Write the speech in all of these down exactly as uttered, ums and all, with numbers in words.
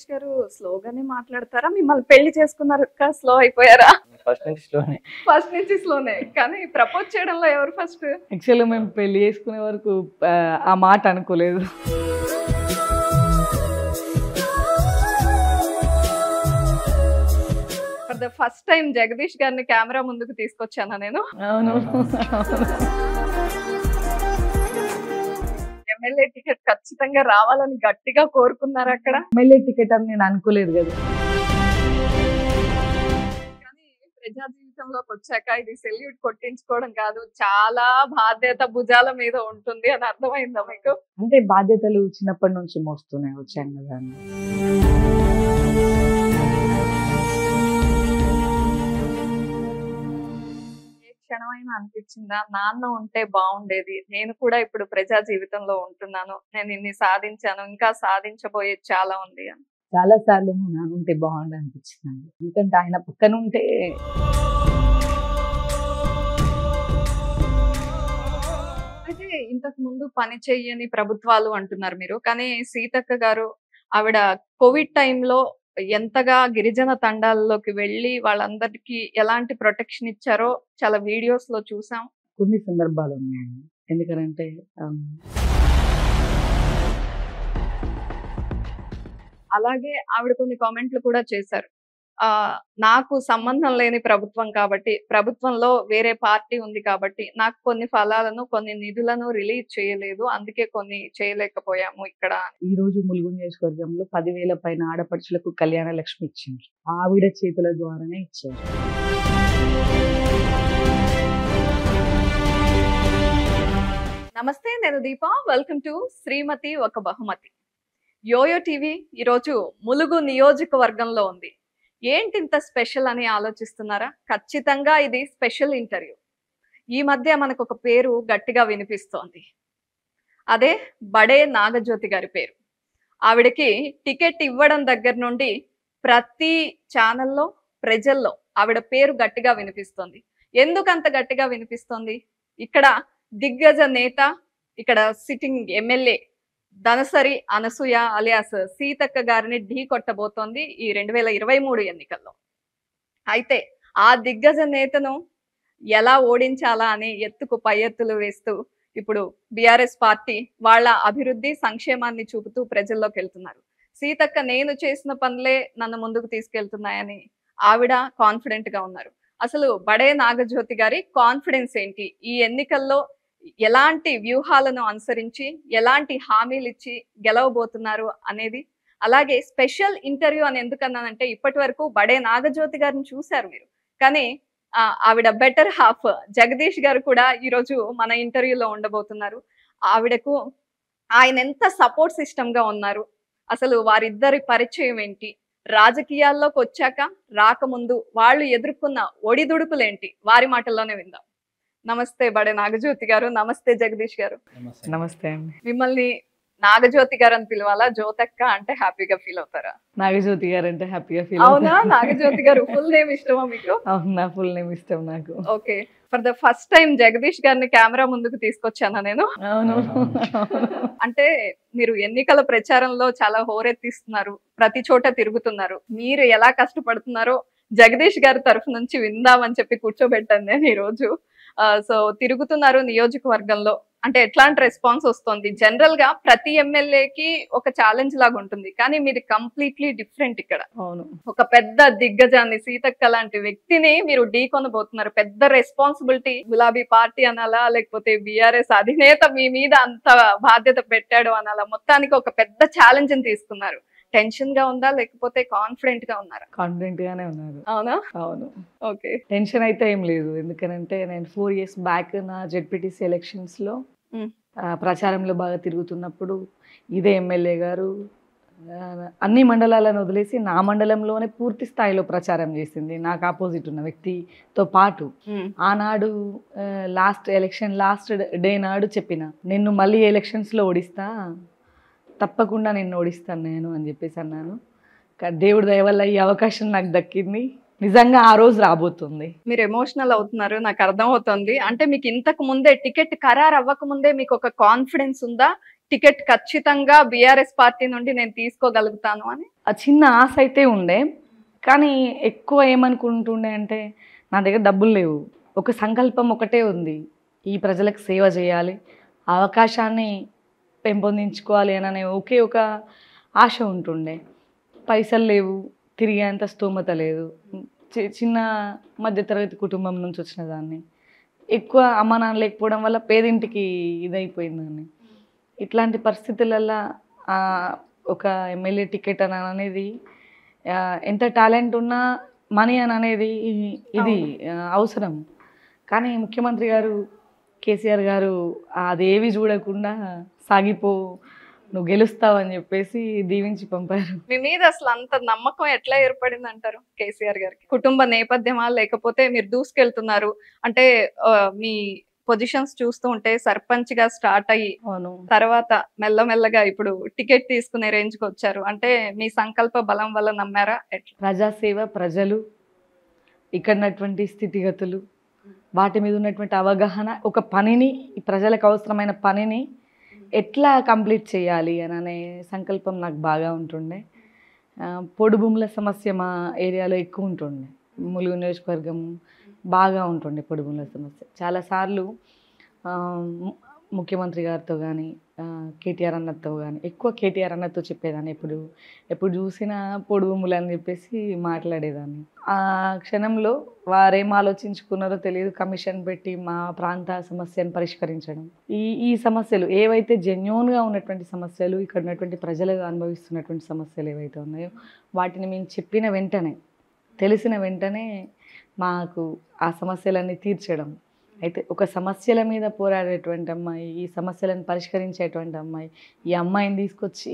జగదీష్ గారు స్లోగానే మాట్లాడతారా? మిమ్మల్ని పెళ్లి చేసుకున్నారు అక్క, స్లో అయిపోయారా? ఫస్ట్ నుంచి స్లోనే ఫస్ట్ నుంచి స్లోనే కానీ ప్రపోజ్ చేయడంలో ఎవరు ఫస్ట్? యాక్చువల్గా మేము పెళ్లి చేసుకునే వరకు ఆ మాట అనుకోలేదు. For the first time Jagadish గారిని కెమెరా ముందుకు తీసుకొచ్చానా నేను? అవును. ఎమ్మెల్యే టికెట్ ఖచ్చితంగా రావాలని గట్టిగా కోరుకున్నారు అక్కడ. ఎమ్మెల్యే టికెట్ అని నేను అనుకోలేదు కదా, కానీ ప్రజా జీవితంలోకి వచ్చాక ఇది సెల్యూట్ కొట్టించుకోవడం కాదు, చాలా బాధ్యత భుజాల మీద ఉంటుంది అని అర్థమైందా మీకు? అంటే బాధ్యతలు చిన్నప్పటి నుంచి మోస్తూనే వచ్చాను కదా. క్షణమైనా అనిపించిందా నాన్న ఉంటే బాగుండేది, నేను కూడా ఇప్పుడు ప్రజా జీవితంలో ఉంటున్నాను, నేను ఇన్ని సాధించాను, ఇంకా సాధించబోయేది చాలా ఉంది అని? చాలా సార్లు నాన్న ఉంటే బాగుండు అనిపించింది. ఎందుకంటే ఆయన పక్కన ఉంటే అయితే ఇంతకు ముందు పని చెయ్యని ప్రభుత్వాలు అంటున్నారు మీరు, కానీ సీతక్క గారు ఆవిడ కోవిడ్ టైంలో ఎంతగా గిరిజన తండాల్లోకి వెళ్ళి వాళ్ళందరికీ ఎలాంటి ప్రొటెక్షన్ ఇచ్చారో చాలా వీడియోస్ లో చూసాం. కొన్ని సందర్భాలు ఉన్నాయండి, ఎందుకంటే అలాగే ఆవిడ కొన్ని కామెంట్లు కూడా చేశారు, ఆ నాకు సంబంధం లేని ప్రభుత్వం కాబట్టి, ప్రభుత్వంలో వేరే పార్టీ ఉంది కాబట్టి నాకు కొన్ని ఫలాలను కొన్ని నిధులను రిలీజ్ చేయలేదు, అందుకే కొన్ని చేయలేకపోయాము. ఇక్కడ ఈ రోజు ములుగు నియోజకవర్గంలో పదివేల పైన ఆడపడుచులకు కళ్యాణ లక్ష్మి ఇచ్చింది, ఆవిడ చేతుల ద్వారానే ఇచ్చారు. నమస్తే, నేను దీప, వెల్కమ్ టు శ్రీమతి ఒక బహుమతి. యోయో టీవీ ఈరోజు ములుగు నియోజకవర్గంలో ఉంది, ఏంటి ఇంత స్పెషల్ అని ఆలోచిస్తున్నారా? ఖచ్చితంగా ఇది స్పెషల్ ఇంటర్వ్యూ. ఈ మధ్య మనకు ఒక పేరు గట్టిగా వినిపిస్తోంది, అదే బడే నాగజ్యోతి గారి పేరు. ఆవిడకి టికెట్ ఇవ్వడం దగ్గర నుండి ప్రతి ఛానల్లో ప్రజల్లో ఆవిడ పేరు గట్టిగా వినిపిస్తోంది. ఎందుకంత గట్టిగా వినిపిస్తోంది? ఇక్కడ దిగ్గజ నేత, ఇక్కడ sitting MLA Dhanasari Anasuya alias Seethakka గారిని ఢీ కొట్టబోతోంది ఈ రెండు వేల ఇరవై మూడు ఎన్నికల్లో. అయితే ఆ దిగ్గజ నేతను ఎలా ఓడించాలా అని ఎత్తుకు పై ఎత్తులు వేస్తూ ఇప్పుడు బీఆర్ఎస్ పార్టీ వాళ్ళ అభివృద్ధి సంక్షేమాన్ని చూపుతూ ప్రజల్లోకి వెళ్తున్నారు. సీతక్క నేను చేసిన పనులే నన్ను ముందుకు తీసుకెళ్తున్నాయని ఆవిడ కాన్ఫిడెంట్ గా ఉన్నారు. అసలు బడే నాగజ్యోతి గారి కాన్ఫిడెన్స్ ఏంటి? ఈ ఎన్నికల్లో ఎలాంటి వ్యూహాలను అనుసరించి ఎలాంటి హామీలు ఇచ్చి గెలవబోతున్నారు అనేది, అలాగే స్పెషల్ ఇంటర్వ్యూ అని ఎందుకన్నానంటే ఇప్పటి వరకు బడే నాగజ్యోతి గారిని చూశారు మీరు, కానీ ఆవిడ బెటర్ హాఫ్ జగదీష్ గారు కూడా ఈరోజు మన ఇంటర్వ్యూలో ఉండబోతున్నారు. ఆవిడకు ఆయన ఎంత సపోర్ట్ సిస్టమ్ గా ఉన్నారు, అసలు వారిద్దరి పరిచయం ఏంటి, రాజకీయాల్లోకి వచ్చాక రాకముందు వాళ్ళు ఎదుర్కొన్న ఒడిదుడుకులేంటి, వారి మాటల్లోనే విందాం. నమస్తే బడే నాగజ్యోతి గారు. నమస్తే జగదీష్ గారు. నమస్తే అండి. మిమ్మల్ని నాగజ్యోతి గారు అని పిలవాలా, జ్యోతక్క అంటే హ్యాపీగా ఫీల్ అవుతారా? నాగజ్యోతి గారు అంటే హ్యాపీగా ఫీల్. అవునా? నాగజ్యోతి గారు ఫుల్ నేమ్ ఇష్టమా మీకు? అవునా, ఫుల్ నేమ్ ఇష్టం నాకు. Okay, for the first time Jagadish గారిని కెమెరా ముందుకు తీసుకొచ్చానా నేను? అవును. అంటే మీరు ఎన్నికల ప్రచారంలో చాలా హోరెత్తిస్తున్నారు, ప్రతి చోట తిరుగుతున్నారు, మీరు ఎలా కష్టపడుతున్నారో జగదీష్ గారి తరఫు నుంచి విందామని చెప్పి కూర్చోబెట్టాను నేను ఈరోజు. సో తిరుగుతున్నారు నియోజకవర్గంలో, అంటే ఎట్లాంటి రెస్పాన్స్ వస్తుంది? జనరల్ గా ప్రతి ఎమ్మెల్యేకి ఒక ఛాలెంజ్ లాగా ఉంటుంది, కానీ మీరు కంప్లీట్లీ డిఫరెంట్ ఇక్కడ. అవును, ఒక పెద్ద దిగ్గజాన్ని, సీతక్క లాంటి వ్యక్తిని మీరు ఢీకొనబోతున్నారు. పెద్ద రెస్పాన్సిబిలిటీ. గులాబీ పార్టీ అనాలా, లేకపోతే బీఆర్ఎస్ అధినేత మీ మీద అంత బాధ్యత పెట్టాడు అనాలా, మొత్తానికి ఒక పెద్ద ఛాలెంజ్ ని తీసుకున్నారు. టెన్షన్ గా ఉందా, లేకపోతే కాన్ఫిడెంట్ గా ఉన్నారా? కాన్ఫిడెంట్ గానే ఉన్నారు. అవునా? అవును. ఓకే, టెన్షన్ అయితే ఏం లేదు, ఎందుకంటే నేను ఫోర్ ఇయర్స్ బ్యాక్ నా జెడ్పీటీసీ ఎలక్షన్స్ లో ప్రచారంలో బాగా తిరుగుతున్నప్పుడు ఇదే ఎమ్మెల్యే గారు అన్ని మండలాలను వదిలేసి నా మండలంలోనే పూర్తి స్థాయిలో ప్రచారం చేసింది, నాకు ఆపోజిట్ ఉన్న వ్యక్తితో పాటు. ఆనాడు లాస్ట్ ఎలక్షన్ లాస్ట్ డే నాడు చెప్పిన, నిన్ను మళ్ళీ ఎలక్షన్స్ లో ఓడిస్తా, తప్పకుండా నేను ఓడిస్తాను నేను అని చెప్పేసి అన్నాను. దేవుడి దయ వల్ల ఈ అవకాశం నాకు దక్కింది, నిజంగా ఆ రోజు రాబోతుంది. మీరు ఎమోషనల్ అవుతున్నారు, నాకు అర్థం అవుతుంది. అంటే మీకు ఇంతకు ముందే టికెట్ ఖరారు అవ్వక ముందే మీకు ఒక కాన్ఫిడెన్స్ ఉందా, టికెట్ ఖచ్చితంగా బీఆర్ఎస్ పార్టీ నుండి నేను తీసుకోగలుగుతాను అని ఆ చిన్న ఆశ అయితే ఉండే. కానీ ఎక్కువ ఏమనుకుంటుండే అంటే నా దగ్గర డబ్బులు లేవు, ఒక సంకల్పం ఒకటే ఉంది, ఈ ప్రజలకు సేవ చేయాలి, అవకాశాన్ని పెంపొందించుకోవాలి అననే ఒకే ఒక ఆశ ఉంటుండే. పైసలు లేవు, తిరిగేంత స్తోమత లేదు, చిన్న మధ్యతరగతి కుటుంబం నుంచి వచ్చిన దాన్ని, ఎక్కువ అమ్మ నాన్న లేకపోవడం వల్ల పేదింటికి ఇదైపోయిందని. ఇట్లాంటి పరిస్థితులలో ఒక ఎమ్మెల్యే టికెట్ అని అనేది ఎంత టాలెంట్ ఉన్నా మనీ అని అనేది ఇది అవసరం. కానీ ముఖ్యమంత్రి గారు కేసీఆర్ గారు అదేవి చూడకుండా సాగిపో, నువ్వు గెలుస్తావని చెప్పేసి దీవించి పంపారు. మీ మీద అసలు అంత నమ్మకం ఎట్లా ఏర్పడింది అంటారు కేసీఆర్ గారికి? కుటుంబ నేపథ్యమా లేకపోతే మీరు దూసుకెళ్తున్నారు అంటే మీ పొజిషన్స్ చూస్తూ ఉంటే సర్పంచ్ గా స్టార్ట్ అయ్యి తర్వాత మెల్లమెల్లగా ఇప్పుడు టికెట్ తీసుకునే రేంజ్ కి వచ్చారు అంటే మీ సంకల్ప బలం వల్ల నమ్మారా? ప్రజాసేవ, ప్రజలు, ఇక్కడ ఉన్నటువంటి స్థితిగతులు, వాటి మీద ఉన్నటువంటి అవగాహన, ఒక పనిని ప్రజలకు అవసరమైన పనిని ఎట్లా కంప్లీట్ చేయాలి అననే సంకల్పం నాకు బాగా ఉంటుండే. పొడి భూముల సమస్య మా ఏరియాలో ఎక్కువ ఉంటుండే, ములుగు నియోజకవర్గం బాగా ఉంటుండే పొడి భూముల సమస్య. చాలాసార్లు ముఖ్యమంత్రి గారితో కానీ కేటీఆర్ అన్నతో కానీ, ఎక్కువ కేటీఆర్ అన్నతో చెప్పేదాన్ని, ఎప్పుడు ఎప్పుడు చూసినా పొడి భూములు అని చెప్పేసి మాట్లాడేదాన్ని. ఆ క్షణంలో వారేం ఆలోచించుకున్నారో తెలియదు, కమిషన్ పెట్టి మా ప్రాంత సమస్యను పరిష్కరించడం, ఈ ఈ సమస్యలు ఏవైతే జెన్యూన్గా ఉన్నటువంటి సమస్యలు, ఇక్కడ ఉన్నటువంటి ప్రజలు అనుభవిస్తున్నటువంటి సమస్యలు ఏవైతే ఉన్నాయో వాటిని మేము చెప్పిన వెంటనే, తెలిసిన వెంటనే మాకు ఆ సమస్యలన్నీ తీర్చడం. అయితే ఒక సమస్యల మీద పోరాడేటువంటి అమ్మాయి, ఈ సమస్యలను పరిష్కరించేటువంటి అమ్మాయి, ఈ అమ్మాయిని తీసుకొచ్చి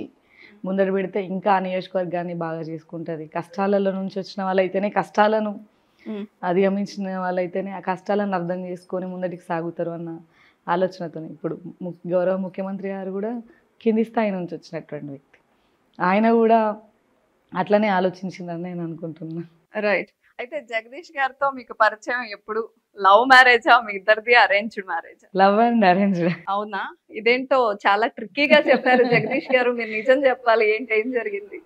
ముందర పెడితే ఇంకా ఆ నియోజకవర్గాన్ని బాగా చేసుకుంటుంది. కష్టాలలో నుంచి వచ్చిన వాళ్ళైతేనే, కష్టాలను అధిగమించిన వాళ్ళైతేనే ఆ కష్టాలను అర్థం చేసుకొని ముందటికి సాగుతారు అన్న ఆలోచనతో ఇప్పుడు గౌరవ ముఖ్యమంత్రి గారు కూడా కింది స్థాయి నుంచి వచ్చినటువంటి వ్యక్తి, ఆయన కూడా అట్లనే ఆలోచించిందని నేను అనుకుంటున్నాను. రైట్. అయితే జగదీష్ గారితో మీకు పరిచయం ఎప్పుడు? లవ్ మ్యారేజా మీ ఇద్దరిది, అరేంజ్డ్ మ్యారేజా? Love and arranged. అవునా? ఇదేంటో చాలా ట్రిక్కీగా చెప్పారు జగదీష్ గారు, మీరు నిజం చెప్పాలి, ఏంటి ఏం జరిగింది?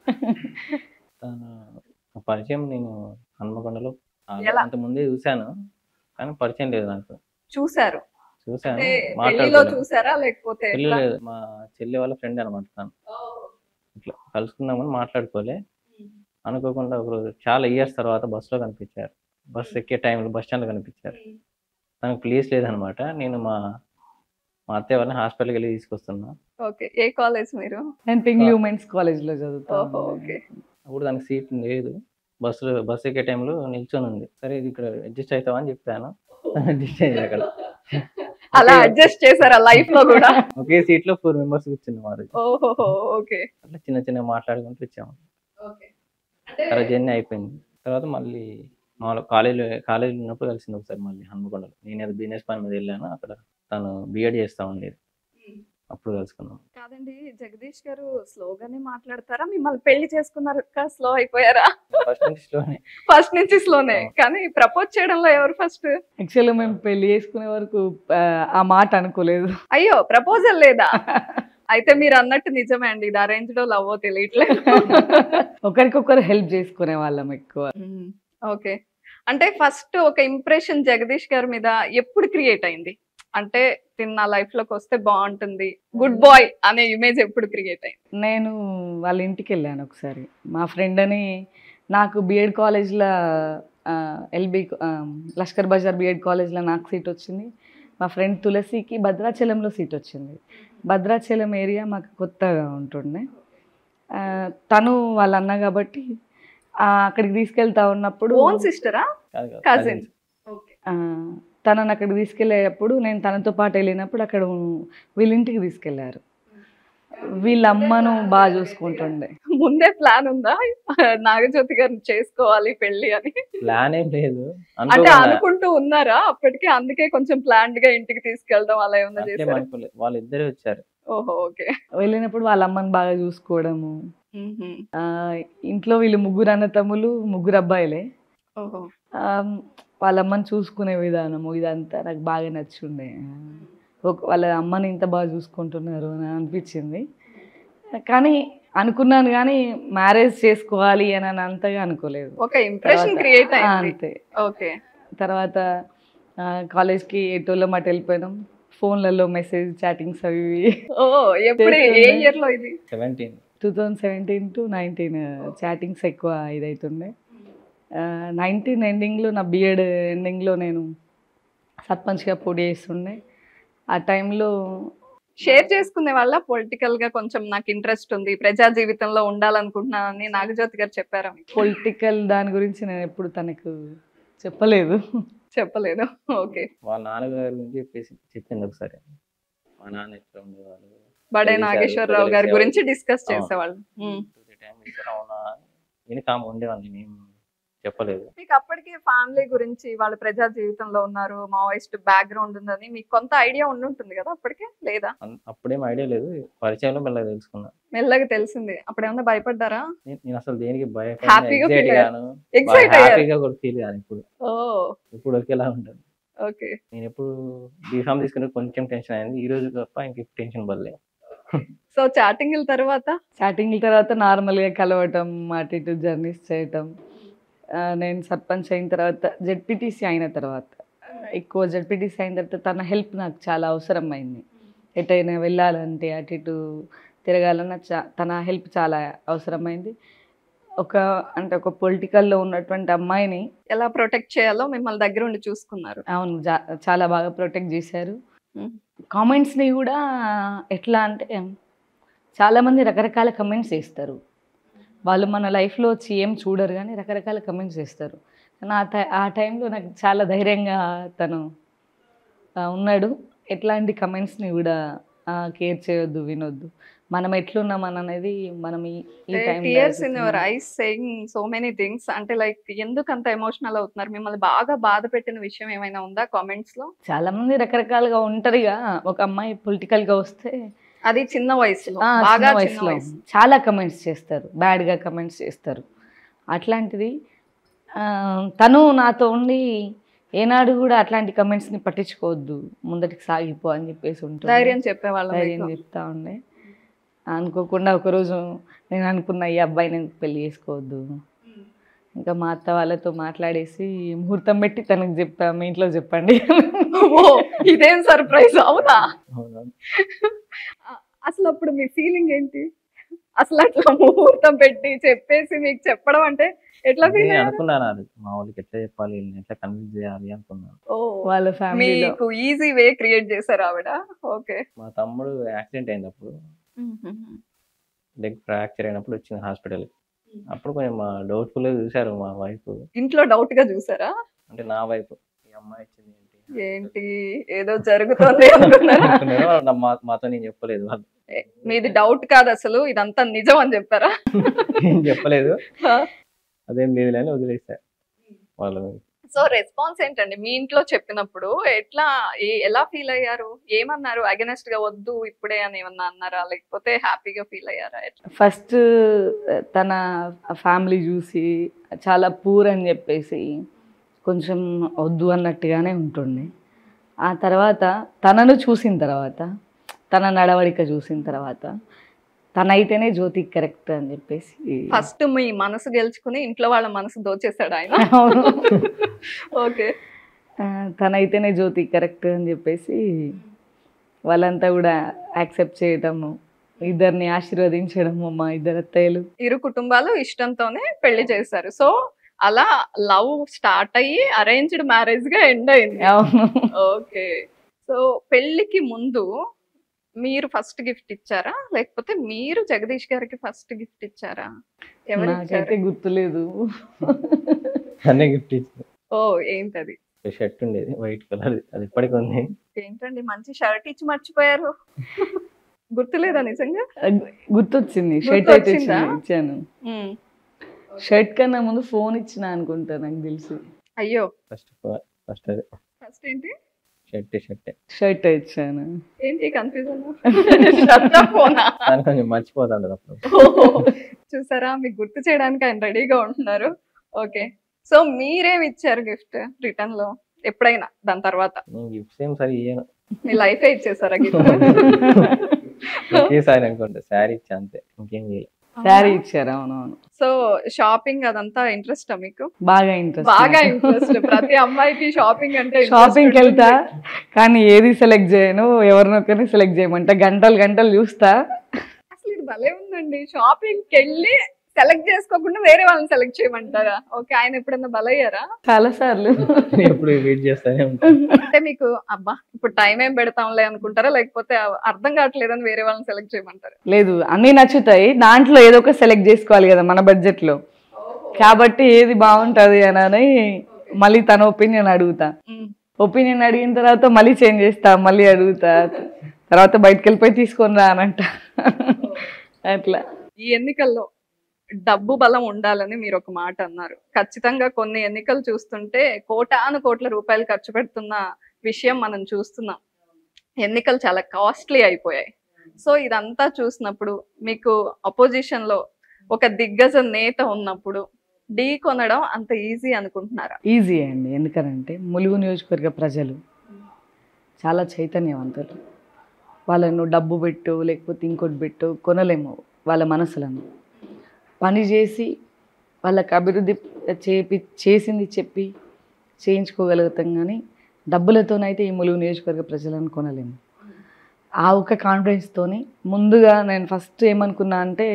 పరిచయం నేను హన్మకొండలో ముందే చూశాను, కానీ పరిచయం లేదు నాకు. చూసారు? చూసాను, చూసారా లేకపోతే? మా చెల్లి వాళ్ళ ఫ్రెండ్ అనమాట, ఇట్లా కలుసుకుందామని మాట్లాడుకోలే. అనుకోకుండా ఒకరోజు చాలా ఇయర్స్ తర్వాత బస్సులో కనిపించారు, బస్సు ఎక్కే టైంలో బస్ స్టాండ్లో కనిపించారు. తనకు ప్లేస్ లేదనమాట. నేను మా మా అత్తయ్య వాళ్ళని హాస్పిటల్కి వెళ్ళి తీసుకొస్తున్నా. ఏ కాలేజ్ మీరు? నేను పింగ్లీ ఉమెన్స్ కాలేజ్లో చదువుతాను. అప్పుడు దానికి సీట్ లేదు, బస్సులో బస్సు ఎక్కే టైంలో నిల్చొని ఉంది. సరే ఇక్కడ అడ్జస్ట్ అవుతావా అని చెప్పాను, అడ్జస్ట్ అయ్యింది. అక్కడ అలా అడ్జస్ట్ చేశారు లైఫ్ లో కూడా. ఒకే సీట్ లో ఫోర్ మెంబర్స్ కూర్చున్నాం. అట్లా చిన్న చిన్న మాట్లాడుకుంటూ వచ్చాము. అలా జర్నీ అయిపోయింది. తర్వాత మళ్ళీ మామూలు కాలేజీలో కాలేజీలో ఉన్నప్పుడు కలిసింది ఒకసారి మళ్ళీ హన్మకొండలో. నేను అది బిజినెస్ పని మీద వెళ్ళాను, అక్కడ తను బీఎడ్ చేస్తా ఉండేది, అప్పుడు కలుసుకున్నాం. కాదండి, జగదీష్ గారు స్లోగానే మాట్లాడతారా? మిమ్మల్ని పెళ్లి చేసుకున్నారు స్లో అయిపోయారా? ఫస్ట్ నుంచి స్లోనే. ఫస్ట్ నుంచి స్లోనే. కానీ ప్రపోజ్ చేయడంలో ఎవరు ఫస్ట్? యాక్చువల్గా మేము పెళ్లి చేసుకునే వరకు ఆ మాట అనుకోలేదు. అయ్యో, ప్రపోజల్ లేదా? అయితే మీరు అన్నట్టు నిజమే అండి, ఇది అరేంజ్డ్ లవ్వో తెలియట్లేదు. ఒకరికొకరు హెల్ప్ చేసుకునే వాళ్ళం ఎక్కువ. ఓకే. అంటే ఫస్ట్ ఒక ఇంప్రెషన్ జగదీష్ గారి మీద ఎప్పుడు క్రియేట్ అయింది? అంటే నా లైఫ్ లోకి వస్తే బాగుంటుంది, గుడ్ బాయ్ అనే ఇమేజ్ ఎప్పుడు క్రియేట్ అయింది? నేను వాళ్ళ ఇంటికి వెళ్ళాను ఒకసారి, మా ఫ్రెండ్ అని. నాకు బీఎడ్ కాలేజ్లో ఎల్బీ లష్కర్ బజార్ బీఎడ్ కాలేజ్లో నాకు సీట్ వచ్చింది. మా ఫ్రెండ్ తులసికి భద్రాచలంలో సీట్ వచ్చింది. భద్రాచలం ఏరియా మాకు కొత్తగా ఉంటుండే. తను వాళ్ళ అన్న కాబట్టి అక్కడికి తీసుకెళ్తా ఉన్నప్పుడు, ఓన్ సిస్టరా కజిన్, తనని అక్కడికి తీసుకెళ్ళేటప్పుడు నేను తనతో పాటు వెళ్ళినప్పుడు అక్కడ వీళ్ళింటికి తీసుకెళ్లారు. వీళ్ళ అమ్మను బాగా చూసుకుంటుండే. ముందే ప్లాన్ ఉందా నాగజ్యోతి గారిని చేసుకోవాలి పెళ్లి అని? ప్లాన్ ఏం లేదు, అంటే అనుకుంటూ ఉన్నారా అప్పటికే, అందుకే కొంచెం ప్లాన్డ్ గా ఇంటికి తీసుకెళ్దాం అలా ఏమన్నా చేశారా? వాళ్ళిద్దరే వచ్చారు. ఓహో, ఓకే. వెళ్ళినప్పుడు వాళ్ళ అమ్మని బాగా చూసుకోవడము. ఇంట్లో వీళ్ళు ముగ్గురు అన్న తమ్ములు, ముగ్గురు అబ్బాయిలే. వాళ్ళ అమ్మని చూసుకునే విధానము ఇదంతా నాకు బాగా నచ్చిండే. వాళ్ళ అమ్మని ఇంత బాగా చూసుకుంటున్నారు అని అనిపించింది. కానీ అనుకున్నాను కానీ మ్యారేజ్ చేసుకోవాలి అని అంతగా అనుకోలేదు. అంతే. ఓకే. తర్వాత కాలేజ్కి ఎటోళ్ళ మాట వెళ్ళిపోయినాం. ఫోన్లలో మెసేజ్ చాటింగ్స్ అవి two thousand seventeen to nineteen chattings ఎక్కువ ఇదైతుండే. నైన్టీన్ ఎండింగ్లో నా బిఎడ్ ఎండింగ్లో నేను సర్పంచ్గా పోటీ చేస్తుండే. ఆ టైంలో షేర్ చేసుకునే వాళ్ళ పొలిటికల్గా కొంచెం నాకు ఇంట్రెస్ట్ ఉంది, ప్రజా జీవితంలో ఉండాలనుకుంటున్నానని నాగజ్యోతి గారు చెప్పారు. పొలిటికల్ దాని గురించి నేను ఎప్పుడు తనకు చెప్పలేదు చెప్పలేదు ఓకే. వాళ్ళ నాన్నగారి గురించి చెప్పింది ఒకసారి. మా నాన్న ఎట్లా ఉండేవాళ్ళు, బడే నాగేశ్వరరావు గారి గురించి డిస్కస్ చేసేవాళ్ళు. ఉండేవాళ్ళని చెప్పలేదు. మీకు అప్పటికే ఫ్యామిలీ గురించి వాళ్ళ ప్రజా జీవితంలో ఉన్నారు, మావోయిస్ట్ బ్యాక్గ్రౌండ్ ఉందని మీకు కొంత ఐడియా ఉండుంటుంది కదా అప్పటికే, లేదా? అప్పుడేం ఐడియా లేదు, పరిచయంలో మెల్లగా తెలుసుకున్నా. మెల్లగా తెలిసింది. అప్పుడేమన్నా భయపడ్డారా? నేను అసలు దేనికి భయపడ్డాను ఫీల్ కాను. ఇప్పుడు ఇప్పుడు ఒకేలా ఉంటుంది. ఓకే. నేను ఎప్పుడు బీఫామ్ తీసుకుని కొంచెం టెన్షన్ అయింది, ఈ రోజు తప్ప ఇంక టెన్షన్ పడలే. సో చాటింగ్ తర్వాత చాటింగ్ తర్వాత నార్మల్గా కలవటం, అటు ఇటు జర్నీస్ చేయటం. నేను సర్పంచ్ అయిన తర్వాత జెడ్పీటీసీ అయిన తర్వాత ఎక్కువ జెడ్పీటీసీ అయిన తర్వాత తన హెల్ప్ నాకు చాలా అవసరం అయింది. ఎటైనా వెళ్ళాలంటే అటు ఇటు తిరగాలన్నా చా తన హెల్ప్ చాలా అవసరమైంది. ఒక అంటే ఒక పొలిటికల్లో ఉన్నటువంటి అమ్మాయిని ఎలా ప్రొటెక్ట్ చేయాలో మిమ్మల్ని దగ్గర ఉండి చూసుకున్నారు. అవును, చాలా బాగా ప్రొటెక్ట్ చేశారు. కామెంట్స్ని కూడా ఎట్లా అంటే చాలామంది రకరకాల కమెంట్స్ చేస్తారు. వాళ్ళు మన లైఫ్లో వచ్చి ఏం చూడరు కానీ రకరకాల కమెంట్స్ చేస్తారు. కానీ ఆ టై ఆ టైంలో నాకు చాలా ధైర్యంగా తను ఉన్నాడు. ఎట్లాంటి కమెంట్స్ని కూడా కేర్ చేయొద్దు, వినొద్దు, మనం ఎట్లున్నామన్ అనేది మనం ఈ tears in your eyes saying so many things అంటే లైక్ ఎందుకు అంత ఎమోషనల్ అవుతున్నారు? మిమ్మల్ని బాగా బాధ పెట్టిన విషయం ఏమైనా ఉందా కామెంట్స్ లో? చాలా మంది రకరకాలుగా ఉంటారుగా. ఒక అమ్మాయి పొలిటికల్ గా వస్తే అది చిన్న వయసులో బాగా చిన్న వయసు చాలా కమెంట్స్ చేస్తారు, బ్యాడ్ గా కమెంట్స్ చేస్తారు. అట్లాంటిది తను నాతో ఉండి ఏనాడు కూడా అట్లాంటి కమెంట్స్ ని పట్టించుకోవద్దు, ముందటికి సాగిపో అని చెప్పేసి ఉంటుంది. ధైర్యం చెప్పేవాళ్ళం, ధైర్యం చెప్తా ఉండే. అనుకోకుండా ఒకరోజు నేను అనుకున్నా ఈ అబ్బాయి నేను పెళ్లి చేసుకోవద్దు. ఇంకా మా అత్త వాళ్ళతో మాట్లాడేసి ముహూర్తం పెట్టి తనకు చెప్పా, మీ ఇంట్లో చెప్పండి. ఇదేం సర్ప్రైజ్! అవునా? అసలు అప్పుడు మీ ఫీలింగ్ ఏంటి? అసలు అట్లా ముహూర్తం పెట్టి చెప్పేసి మీకు చెప్పడం అంటే ఎట్లా ఫీల్ అనుకున్నాను? మా వాళ్ళకి ఎట్లా చెప్పాలి, ఎట్లా కన్విన్స్ చేయాలి అనుకున్నాను. వాళ్ళ ఫ్యామిలీలో ఈజీ వే క్రియేట్ చేశారు ఆవిడ. ఓకే. మా తమ్ముడు యాక్సిడెంట్ అయినప్పుడు లెగ్ ఫ్రాక్చర్ అయినప్పుడు వచ్చింది హాస్పిటల్. అప్పుడు కొంచెం డౌట్ఫుల్ గా చూసారు మా వైఫ్. ఇంట్లో డౌట్ గా చూసారా అంటే నా వైఫ్, ఈ అమ్మాయి వచ్చింది ఏంటి, ఏదో జరుగుతుంది అనుకున్నారు. మాతో నేను చెప్పలేదు. వాళ్ళు మీది డౌట్ కాదు అసలు, ఇదంతా నిజం అని చెప్పారా? నేను చెప్పలేదు, అదేం లేదు అని వదిలేస్తారు వాళ్ళు. సో రెస్పాన్స్ ఏంటండి మీ ఇంట్లో చెప్పినప్పుడు? ఎట్లా ఎలా ఫీల్ అయ్యారు? ఏమన్నారు? అగెనెస్ట్ గా వద్దు ఇప్పుడే అని ఏమన్నా అన్నారా, లేకపోతే హ్యాపీగా ఫీల్ అయ్యారా? ఫస్ట్ తన ఫ్యామిలీ చూసి చాలా పూర్ అని చెప్పేసి కొంచెం వద్దు అన్నట్టుగానే ఉంటుంది. ఆ తర్వాత తనను చూసిన తర్వాత, తన నడవడిక చూసిన తర్వాత తనైతేనే జ్యోతి కరెక్ట్ అని చెప్పేసి ఫస్ట్ మీ మనసు గెలుచుకుని ఇంట్లో వాళ్ళ మనసు దోచేస్తాడు ఆయన. ఓకే. తనైతేనే జ్యోతి కరెక్ట్ అని చెప్పేసి వాళ్ళంతా కూడా యాక్సెప్ట్ చేయటము, ఇద్దరిని ఆశీర్వదించడము. మా ఇద్దరు అత్తయ్యలు ఇరు కుటుంబాలు ఇష్టంతోనే పెళ్లి చేశారు. సో అలా లవ్ స్టార్ట్ అయ్యి అరేంజ్డ్ మ్యారేజ్ గా ఎండ్ అయింది. అవును. ఓకే. సో పెళ్లికి ముందు మీరు ఫస్ట్ గిఫ్ట్ ఇచ్చారా, లేకపోతే మీరు జగదీష్ గారికి ఫస్ట్ గిఫ్ట్ ఇచ్చారా? ఎవరికైతే గుర్తులేదు. ఓ ఏంటది? షర్ట్ ఉండేది వైట్ కలర్, అది ఇప్పటికీ ఉంది. ఏంటండి మంచి షర్ట్ ఇచ్చి మర్చిపోయారు, గుర్తులేదా? నిజంగా గుర్తొచ్చింది, షర్ట్ అయితే ఇచ్చాను. షర్ట్ కన్నా ముందు ఫోన్ ఇచ్చిన అనుకుంటా నాకు తెలిసి. అయ్యో ఫస్ట్ ఫస్ట్ అదే ఫస్ట్ ఏంటి షర్ట్ షర్ట్ షర్ట్ ఇచ్చాను. ఏంటి కన్ఫ్యూజన్? మర్చిపోతాడు. చూసారా, మీకు గుర్తు చేయడానికి ఆయన రెడీగా ఉంటున్నారు. ఓకే. సో మీరేమి ఇచ్చారు గిఫ్ట్ రిటర్న్ లో? ఎప్పుడైనా దాని తర్వాత లైఫ్ ఇచ్చేసారా అంతే ఇంకేం చేయలేదు. శారీ ఇచ్చారు. అవునవును. సో షాపింగ్ అదంతా ఇంట్రెస్ట్ మీకు? బాగా ఇంట్రెస్ట్, బాగా ఇంట్రెస్ట్. ప్రతి అమ్మాయికి షాపింగ్ అంటే. షాపింగ్కి వెళ్తా కానీ ఏది సెలెక్ట్ చేయను, ఎవరినొకరిని సెలెక్ట్ చేయమంటే గంటలు గంటలు చూస్తా. అసలు ఇది భలే ఉందండి, షాపింగ్కి వెళ్ళి సెలెక్ట్ చేసుకోకుండా వేరే వాళ్ళని సెలెక్ట్ చేయమంటారా? ఓకే. ఆయన ఎప్పుడన్నా బలయ్యారా? చాలా సార్లు. అంటే మీకు అబ్బా ఇప్పుడు టైం ఏం పెడతాంలే అనుకుంటారా, లేకపోతే అర్థం కావట్లేదని వేరే వాళ్ళని సెలెక్ట్ చేయమంటారా? లేదు, అన్ని నచ్చుతాయి, దాంట్లో ఏదో ఒక సెలెక్ట్ చేసుకోవాలి కదా మన బడ్జెట్ లో, కాబట్టి ఏది బాగుంటది అని మళ్ళీ తన ఒపీనియన్ అడుగుతా. ఒపీనియన్ అడిగిన తర్వాత మళ్ళీ చేంజ్ చేస్తా, మళ్ళీ అడుగుతా, తర్వాత బయటకు వెళ్ళిపోయి తీసుకొని రానంట. అట్లా ఈ ఎన్నికల్లో డబ్బు బలం ఉండాలని మీరు ఒక మాట అన్నారు. ఖచ్చితంగా కొన్ని ఎన్నికలు చూస్తుంటే కోటాను కోట్ల రూపాయలు ఖర్చు పెడుతున్న విషయం మనం చూస్తున్నాం. ఎన్నికలు చాలా కాస్ట్లీ అయిపోయాయి. సో ఇదంతా చూసినప్పుడు మీకు అపోజిషన్ లో ఒక దిగ్గజ నేత ఉన్నప్పుడు ఢీ కొనడం అంత ఈజీ అనుకుంటున్నారా? ఈజీ అండి. ఎందుకనంటే ములుగు నియోజకవర్గ ప్రజలు చాలా చైతన్యవంతులు. వాళ్ళను డబ్బు పెట్టు లేకపోతే ఇంకోటి పెట్టు కొనలేము. వాళ్ళ మనసులను పని చేసి వాళ్ళకి అభివృద్ధి చేపి చేసింది చెప్పి చేయించుకోగలుగుతాం. కానీ డబ్బులతోనైతే ఈ ములుగు నియోజకవర్గ ప్రజలను కొనలేము. ఆ ఒక్క కాన్ఫిడెన్స్తోనే ముందుగా నేను ఫస్ట్ ఏమనుకున్నా అంటే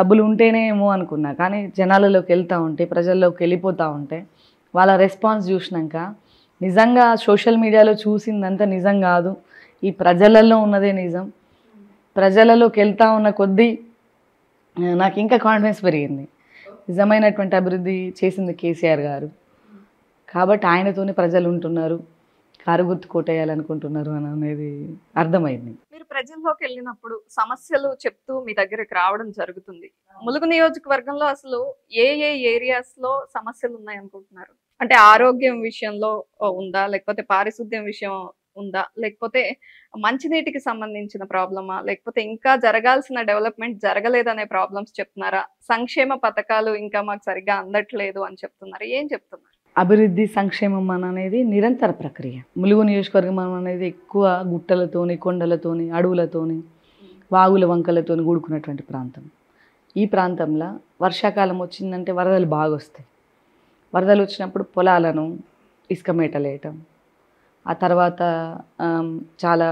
డబ్బులు ఉంటేనే ఏమో అనుకున్నా. కానీ జనాలలోకి వెళ్తూ ఉంటే, ప్రజల్లోకి వెళ్ళిపోతూ ఉంటే వాళ్ళ రెస్పాన్స్ చూసినాక నిజంగా సోషల్ మీడియాలో చూసిందంతా నిజం కాదు, ఈ ప్రజలలో ఉన్నదే నిజం. ప్రజలలోకి వెళ్తూ ఉన్న కొద్దీ నాకు ఇంకా కాన్ఫిడెన్స్ పెరిగింది. నిజమైనటువంటి అభివృద్ధి చేసింది కేసీఆర్ గారు కాబట్టి ఆయనతోనే ప్రజలు ఉంటున్నారు, కారు గుర్తు కోటేయాలనుకుంటున్నారు అని అనేది అర్థమైంది. మీరు ప్రజల్లోకి వెళ్ళినప్పుడు సమస్యలు చెప్తూ మీ దగ్గరకు రావడం జరుగుతుంది. ములుగు నియోజకవర్గంలో అసలు ఏ ఏ ఏరియాస్ లో సమస్యలు ఉన్నాయనుకుంటున్నారు? అంటే ఆరోగ్యం విషయంలో ఉందా, లేకపోతే పారిశుద్ధ్యం విషయం ఉందా, లేకపోతే మంచినీటికి సంబంధించిన ప్రాబ్లమా, లేకపోతే ఇంకా జరగాల్సిన డెవలప్మెంట్ జరగలేదనే ప్రాబ్లమ్స్ చెప్తున్నారా, సంక్షేమ పథకాలు ఇంకా మాకు సరిగ్గా అందట్లేదు అని చెప్తున్నారు, ఏం చెప్తున్నారు? అభివృద్ధి సంక్షేమం అనేది నిరంతర ప్రక్రియ. ములుగు నియోజకవర్గం అనేది ఎక్కువ గుట్టలతోని, కొండలతోని, అడవులతోని, వాగుల వంకలతోని కూడుకున్నటువంటి ప్రాంతం. ఈ ప్రాంతంలో వర్షాకాలం వచ్చిందంటే వరదలు బాగా వస్తాయి. వరదలు వచ్చినప్పుడు పొలాలను ఇసుక మేటలేయటం, ఆ తర్వాత చాలా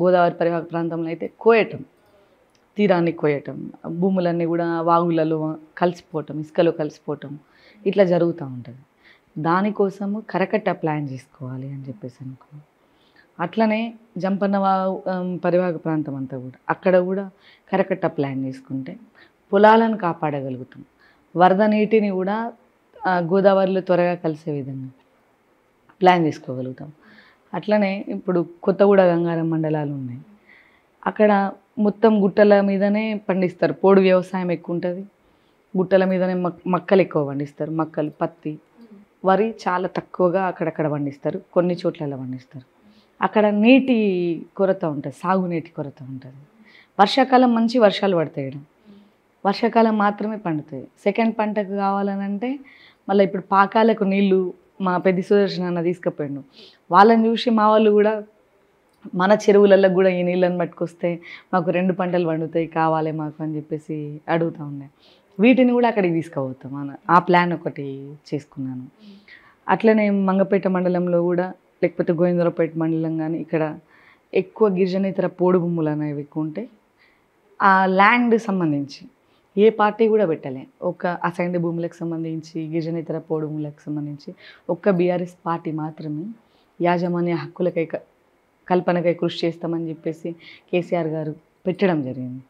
గోదావరి పరివాహక ప్రాంతంలో అయితే కోయటం, తీరాన్ని కోయటం, భూములన్నీ కూడా వాగులలో కలిసిపోవటం, ఇసుకలో కలిసిపోవటం, ఇట్లా జరుగుతూ ఉంటుంది. దానికోసము కరకట్ట ప్లాన్ చేసుకోవాలి అని చెప్పేసి అనుకున్నాం. అట్లనే జంపన్న వాగు పరివాహక ప్రాంతం అంతా కూడా అక్కడ కూడా కరకట్ట ప్లాన్ చేసుకుంటే పొలాలను కాపాడగలుగుతాం. వరద నీటిని కూడా గోదావరిలో త్వరగా కలిసే విధంగా ప్లాన్ చేసుకోగలుగుతాం. అట్లనే ఇప్పుడు కొత్తగూడ గంగారం మండలాలు ఉన్నాయి. అక్కడ మొత్తం గుట్టల మీదనే పండిస్తారు, పోడు వ్యవసాయం ఎక్కువ ఉంటుంది. గుట్టల మీదనే మక్ మక్కలు ఎక్కువ పండిస్తారు. మక్కలు, పత్తి, వరి చాలా తక్కువగా అక్కడక్కడ పండిస్తారు, కొన్ని చోట్ల పండిస్తారు. అక్కడ నీటి కొరత ఉంటుంది, సాగునీటి కొరత ఉంటుంది. వర్షాకాలం మంచి వర్షాలు పడతాయి, వర్షాకాలం మాత్రమే పండుతాయి. సెకండ్ పంటకు కావాలని అంటే మళ్ళీ ఇప్పుడు పాకాలకు నీళ్ళు మా పెద్ద సుదర్శన అన్న తీసుకుపోయాడు. వాళ్ళని చూసి మా వాళ్ళు కూడా మన చెరువులలో కూడా ఈ నీళ్ళని పట్టుకొస్తే మాకు రెండు పంటలు పండుతాయి, కావాలి మాకు అని చెప్పేసి అడుగుతూ ఉన్నాయి. వీటిని కూడా అక్కడికి తీసుకుపోతాం అని ఆ ప్లాన్ ఒకటి చేసుకున్నాను. అట్లనే మంగపేట మండలంలో కూడా, లేకపోతే గోవిందరావుపేట మండలం కానీ, ఇక్కడ ఎక్కువ గిరిజనేతర పోడు భూములు అనేవి ఎక్కువ ఉంటాయి. ఆ ల్యాండ్ సంబంధించి ఏ పార్టీ కూడా పెట్టలే. ఒక అసైన్డ్ భూములకు సంబంధించి, గిరిజనేతర పోడు భూములకు సంబంధించి ఒక్క బీఆర్ఎస్ పార్టీ మాత్రమే యాజమాన్య హక్కులకై కల్పనకై కృషి చేస్తామని చెప్పేసి కేసీఆర్ గారు పెట్టడం జరిగింది.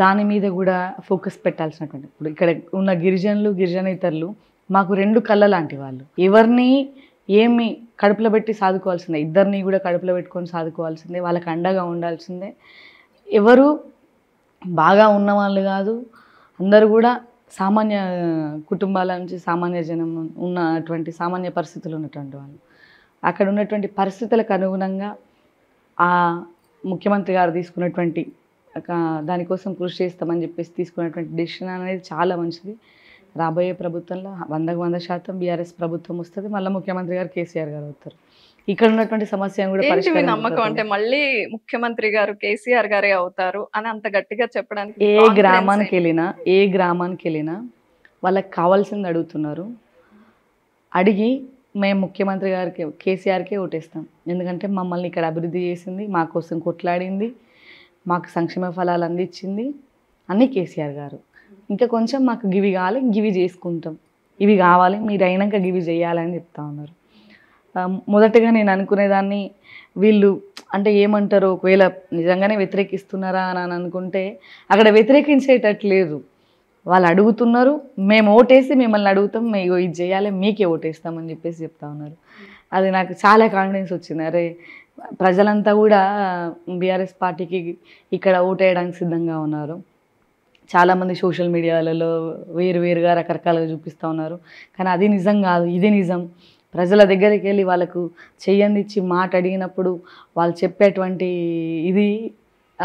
దాని మీద కూడా ఫోకస్ పెట్టాల్సినటువంటి, ఇప్పుడు ఇక్కడ ఉన్న గిరిజనులు, గిరిజనేతరులు మాకు రెండు కళ్ళ లాంటి వాళ్ళు. ఎవరిని ఏమి కడుపులో పెట్టి సాదుకోవాల్సిందే, ఇద్దరిని కూడా కడుపులో పెట్టుకొని సాదుకోవాల్సిందే, వాళ్ళకి అండగా ఉండాల్సిందే. ఎవరు బాగా ఉన్నవాళ్ళు కాదు, అందరూ కూడా సామాన్య కుటుంబాల నుంచి, సామాన్య జనం ఉన్నటువంటి, సామాన్య పరిస్థితులు ఉన్నటువంటి వాళ్ళు. అక్కడ ఉన్నటువంటి పరిస్థితులకు అనుగుణంగా ఆ ముఖ్యమంత్రి గారు తీసుకున్నటువంటి దానికోసం కృషి చేస్తామని చెప్పేసి తీసుకున్నటువంటి డెసిషన్ అనేది చాలా మంచిది. రాబోయే ప్రభుత్వంలో వందకు వంద శాతం బీఆర్ఎస్ ప్రభుత్వం వస్తుంది, మళ్ళీ ముఖ్యమంత్రి గారు కేసీఆర్ గారు అవుతారు. ఇక్కడ ఉన్నటువంటి సమస్యను కూడా పరిష్కారం నమ్మకం అంటే మళ్ళీ ముఖ్యమంత్రి గారు కేసీఆర్ గారే అవుతారు అని అంత గట్టిగా చెప్పడానికి ఏ గ్రామానికి వెళ్ళినా ఏ గ్రామానికి వెళ్ళినా వాళ్ళకి కావాల్సింది అడుగుతున్నారు. అడిగి మేము ముఖ్యమంత్రి గారికి కేసీఆర్కే ఓటేస్తాం, ఎందుకంటే మమ్మల్ని ఇక్కడ అభివృద్ధి చేసింది, మా కోసం కొట్లాడింది, మాకు సంక్షేమ ఫలాలు అందించింది అన్నీ కేసీఆర్ గారు. ఇంకా కొంచెం మాకు గివి కావాలి, గివి చేసుకుంటాం, ఇవి కావాలి మీరు అయినాక గివి చేయాలని చెప్తా ఉన్నారు. మొదటగా నేను అనుకునేదాన్ని వీళ్ళు అంటే ఏమంటారో, ఒకవేళ నిజంగానే వ్యతిరేకిస్తున్నారా అని అనుకుంటే అక్కడ వ్యతిరేకించేటట్లేదు, వాళ్ళు అడుగుతున్నారు, మేము ఓటేసి మిమ్మల్ని అడుగుతాం, మేము ఇది చేయాలి మీకే ఓటేస్తామని చెప్పేసి చెప్తా ఉన్నారు. అది నాకు చాలా కాన్ఫిడెన్స్ వచ్చింది, అరే ప్రజలంతా కూడా బీఆర్ఎస్ పార్టీకి ఇక్కడ ఓటేయడానికి సిద్ధంగా ఉన్నారు. చాలామంది సోషల్ మీడియాలలో వేరు వేరుగా రకరకాలుగా చూపిస్తూ ఉన్నారు, కానీ అది నిజం కాదు, ఇది నిజం. ప్రజల దగ్గరికి వెళ్ళి వాళ్ళకు చెయ్యందిచ్చి మాట అడిగినప్పుడు వాళ్ళు చెప్పేటువంటి ఇది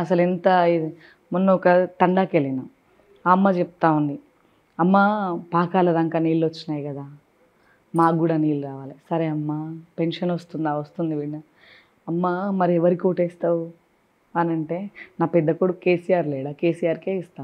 అసలు ఎంత ఇది. మొన్న ఒక తండాకి వెళ్ళినా ఆ అమ్మ చెప్తా ఉంది, అమ్మ పాకాల దాకా నీళ్ళు వచ్చినాయి కదా, మాకు కూడా నీళ్ళు రావాలి. సరే అమ్మ పెన్షన్ వస్తుందా? వస్తుంది. వీళ్ళ అమ్మ మరి ఎవరికి ఓటేస్తావు అని అంటే, నా పెద్ద కొడుకు కేసీఆర్ లేడా, కేసీఆర్కే ఇస్తా,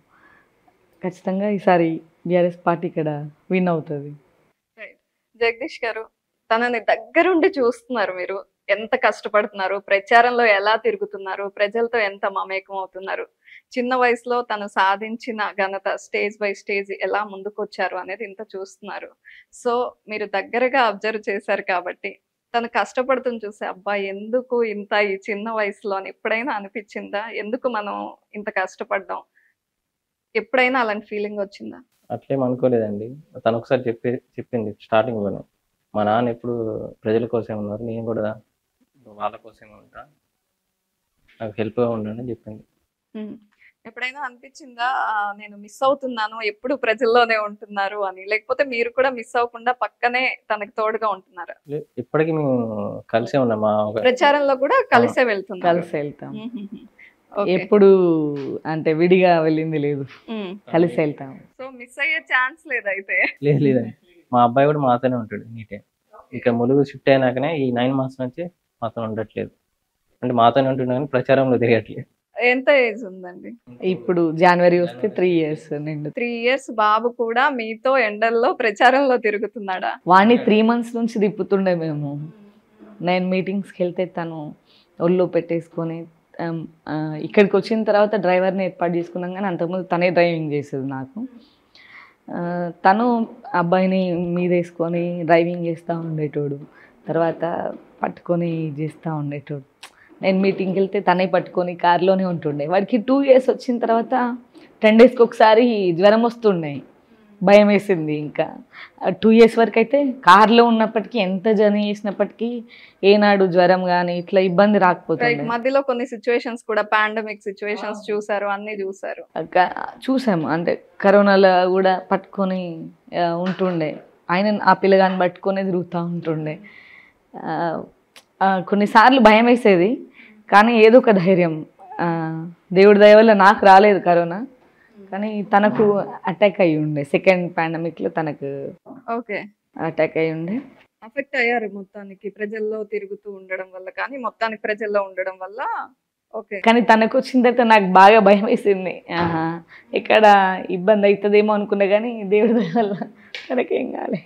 ఖచ్చితంగా ఈసారి బీఆర్ఎస్ పార్టీ ఇక్కడ విన్ అవుతుంది. జగదీష్ గారు, తనని దగ్గరుండి చూస్తున్నారు, మీరు ఎంత కష్టపడుతున్నారు, ప్రచారంలో ఎలా తిరుగుతున్నారు, ప్రజలతో ఎంత మమేకం అవుతున్నారు, చిన్న వయసులో తను సాధించిన ఘనత స్టేజ్ బై స్టేజ్ ఎలా ముందుకొచ్చారు అనేది ఇంత చూస్తున్నారు. సో మీరు దగ్గరగా అబ్జర్వ్ చేశారు కాబట్టి తను కష్టపడుతుని చూసే అబ్బాయి ఎందుకు ఇంత ఈ చిన్న వయసులో అని ఎప్పుడైనా అనిపించిందా? ఎందుకు మనం ఇంత కష్టపడ్డాం, ఎప్పుడైనా అలాంటి ఫీలింగ్ వచ్చిందా? అట్లేం అనుకోలేదండి. తను ఒకసారి చెప్పే చెప్పింది స్టార్టింగ్లోనే, మా నాన్న ఎప్పుడు ప్రజల కోసమే ఉన్నారు, నేను కూడా వాళ్ళ కోసమే ఉంటా, నాకు హెల్ప్గా ఉండని చెప్పింది. ఎప్పుడైనా అనిపించిందా నేను మిస్ అవుతున్నాను, ఎప్పుడు ప్రజల్లోనే ఉంటున్నారు అని, లేకపోతే మీరు కూడా మిస్ అవ్వకుండా పక్కనే తనకు తోడుగా ఉంటున్నారా? ఇప్పటికీ మేము కలిసే ఉన్నామా, ప్రచారంలో కూడా కలిసే వెళ్తున్నాం, కలిసే వెళ్తాం, ఎప్పుడు అంటే విడిగా వెళ్ళింది లేదు, కలిసి వెళ్తాం. సో మిస్ అయ్యే ఛాన్స్ లేదు అయితే? లేదు లేదండి, మా అబ్బాయి కూడా మాతోనే ఉంటాడు నీటే. ఇక ములుగు షిఫ్ట్ అయినాకనే ఈ నైన్ మంత్స్ నుంచి మాతో ఉండట్లేదు, అంటే మాతోనే ఉంటున్నా కానీ ప్రచారంలో తిరగట్లేదు. ఎంత ఏజ్ ఉందండి ఇప్పుడు? జనవరి వస్తే త్రీ ఇయర్స్ నిండు. త్రీ ఇయర్స్ బాబు కూడా మీతో ఎండల్లో ప్రచారంలో తిరుగుతున్నాడా? వాడిని త్రీ మంత్స్ నుంచి తిప్పుతుండే మేము. నేను మీటింగ్స్కి వెళ్తే తను ఒళ్ళు పెట్టేసుకొని, ఇక్కడికి వచ్చిన తర్వాత డ్రైవర్ని ఏర్పాటు చేసుకున్నాం, కానీ అంతకుముందు తనే డ్రైవింగ్ చేసేది నాకు. తను అబ్బాయిని మీద వేసుకొని డ్రైవింగ్ చేస్తూ ఉండేటోడు, తర్వాత పట్టుకొని చేస్తూ ఉండేటోడు. నేను మీటింగ్కి వెళ్తే తనే పట్టుకొని కారులోనే ఉంటుండే. వాడికి టూ ఇయర్స్ వచ్చిన తర్వాత టెన్ డేస్కి ఒకసారి జ్వరం వస్తుండే, భయం వేసింది. ఇంకా టూ ఇయర్స్ వరకు అయితే కారులో ఉన్నప్పటికీ ఎంత జర్నీ చేసినప్పటికీ ఏనాడు జ్వరం కానీ ఇట్లా ఇబ్బంది రాకపోతుంది. మధ్యలో కొన్ని సిచ్యువేషన్స్ కూడా, పాండమిక్ సిచ్యువేషన్స్ చూసారు, అన్నీ చూసారు? చూసాము, అంటే కరోనాలో కూడా పట్టుకొని ఉంటుండే ఆయన, ఆ పిల్లగాన్ని పట్టుకొని తిరుగుతూ ఉంటుండే. కొన్నిసార్లు భయం వేసేది, కానీ ఏదో ఒక ధైర్యం, దేవుడి దయ వల్ల నాకు రాలేదు కరోనా, కానీ తనకు అటాక్ అయ్యి ఉండే సెకండ్ పాండమిక్ లో, తనకు ఓకే అటాక్ అయ్యి ఉండే. ఎఫెక్ట్ అయ్యారు మొత్తానికి ప్రజల్లో తిరుగుతూ ఉండడం వల్ల, కానీ మొత్తానికి ప్రజల్లో ఉండడం వల్ల ఓకే. కానీ తనకు వచ్చిన తర్వాత నాకు బాగా భయం వేసింది, ఆహా ఇక్కడ ఇబ్బంది అవుతుందేమో అనుకున్నా, కానీ దేవుడి దయ వల్ల తనకేం కాలే.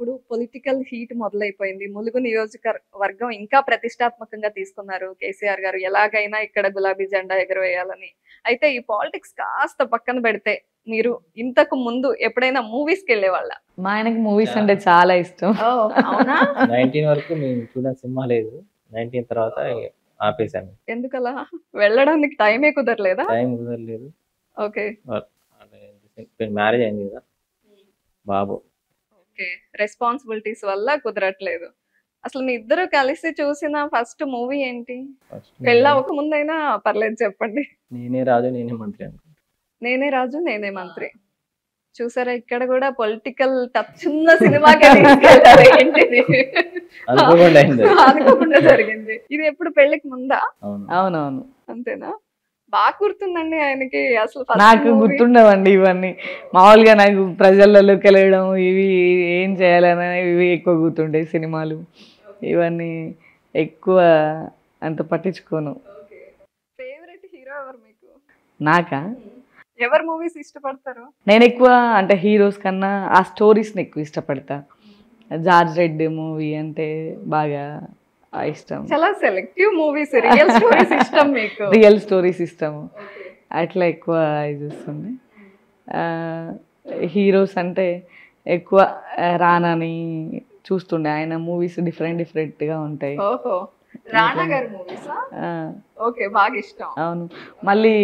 ఇప్పుడు పొలిటికల్ హీట్ మొదలైపోయింది, ములుగు నియోజకవర్గం ఇంకా ప్రతిష్టాత్మకంగా తీసుకున్నారు కేసీఆర్ గారు, ఎలాగైనా ఇక్కడ గులాబీ జెండా ఎగరవేయాలని. అయితే ఈ పాలిటిక్స్ కాస్త పక్కన పెడితే, మీరు ఇంతకు ముందు ఎప్పుడైనా మూవీస్ కి వెళ్ళేవాళ్ళ? మా ఆయనకి మూవీస్ అంటే చాలా ఇష్టం. నైన్టీన్ వరకు నేను చూడని సినిమా లేదు, నైన్టీన్ తర్వాత ఆపేశాను. ఎందుకలా? వెళ్ళడానికి టైమే కుదరలేదా? టైం కుదరలేదు. ఓకే, మ్యారేజ్ అయింది కదా బాబు, ఓకే రెస్పాన్సిబిలిటీస్ వల్ల కుదరట్లేదు. అసలు మీ ఇద్దరు కలిసి చూసిన ఫస్ట్ మూవీ ఏంటి? పెళ్ళి ఒక ముందైనా పర్లేదు చెప్పండి. నేనే రాజు నేనే మంత్రి అనుకుంటా. నేనే రాజు నేనే మంత్రి చూసారా, ఇక్కడ కూడా పొలిటికల్ టచ్ ఉన్న సినిమాకి అనుకోకుండా జరిగింది. ఇది ఎప్పుడు పెళ్లికి ముందా? అవునవును అంతేనా? బాగా గుర్తుందండి ఆయనకి. అసలు నాకు గుర్తుండవండి ఇవన్నీ, మామూలుగా నాకు ప్రజలలోకి వెళ్ళడం ఇవి ఏం చేయాలని ఇవి ఎక్కువ గుర్తుండే. సినిమాలు ఇవన్నీ ఎక్కువ అంత పట్టించుకోను. ఫేవరెట్ హీరో ఎవరు మీకు? నాకా ఎవరు మూవీస్ ఇష్టపడతారు? నేను ఎక్కువ అంటే హీరోస్ కన్నా ఆ స్టోరీస్ని ఎక్కువ ఇష్టపడతా. జార్జ్ రెడ్డి మూవీ అంటే బాగా ఇష్టం. చాలా సెలెక్టివ్ మూవీస్, రియల్ స్టోరీస్ ఇష్టం మీకు? రియల్ స్టోరీస్ ఇష్టం, అట్లా ఎక్కువ ఇది వస్తుంది. హీరోస్ అంటే ఎక్కువ రానాని చూస్తుండే, ఆయన మూవీస్ డిఫరెంట్ డిఫరెంట్గా ఉంటాయి. రానా గారి మూవీస్ ఓకే బాగా ఇష్టం. అవును, మళ్ళీ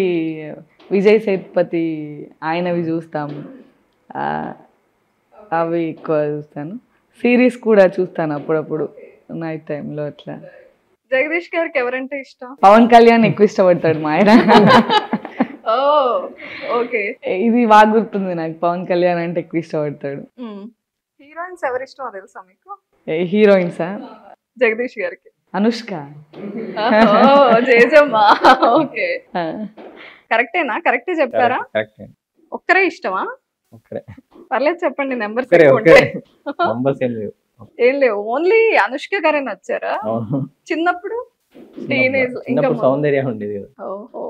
విజయ్ సేతుపతి ఆయనవి చూస్తాము, అవి ఎక్కువ చూస్తాను. సిరీస్ కూడా చూస్తాను అప్పుడప్పుడు నైట్ టైంలో అట్లా. జగదీష్ గారికి ఎవరంటే ఇష్టం? పవన్ కళ్యాణ్ ఎక్కువ ఇష్టపడతాడు మా ఆయన. ఇది బాగా గుర్తుంది నాకు, పవన్ కళ్యాణ్ అంటే ఎక్కువ ఇష్టపడతాడు. హీరోయిన్స్ ఎవరు ఇష్టం తెలుసా మీకు? హీరోయిన్సా? జగదీష్ గారికి అనుష్క. ఓకే కరెక్టేనా? కరెక్టే చెప్పారా? ఒక్కరే ఇష్టమా? పర్లేదు చెప్పండి. నెంబర్స్ ఏం లేవు, ఓన్లీ అనుష్క గారే నచ్చారా? చిన్నప్పుడు టీనేజ్ ఇంకా సౌందర్య ఉండేది. ఓహో,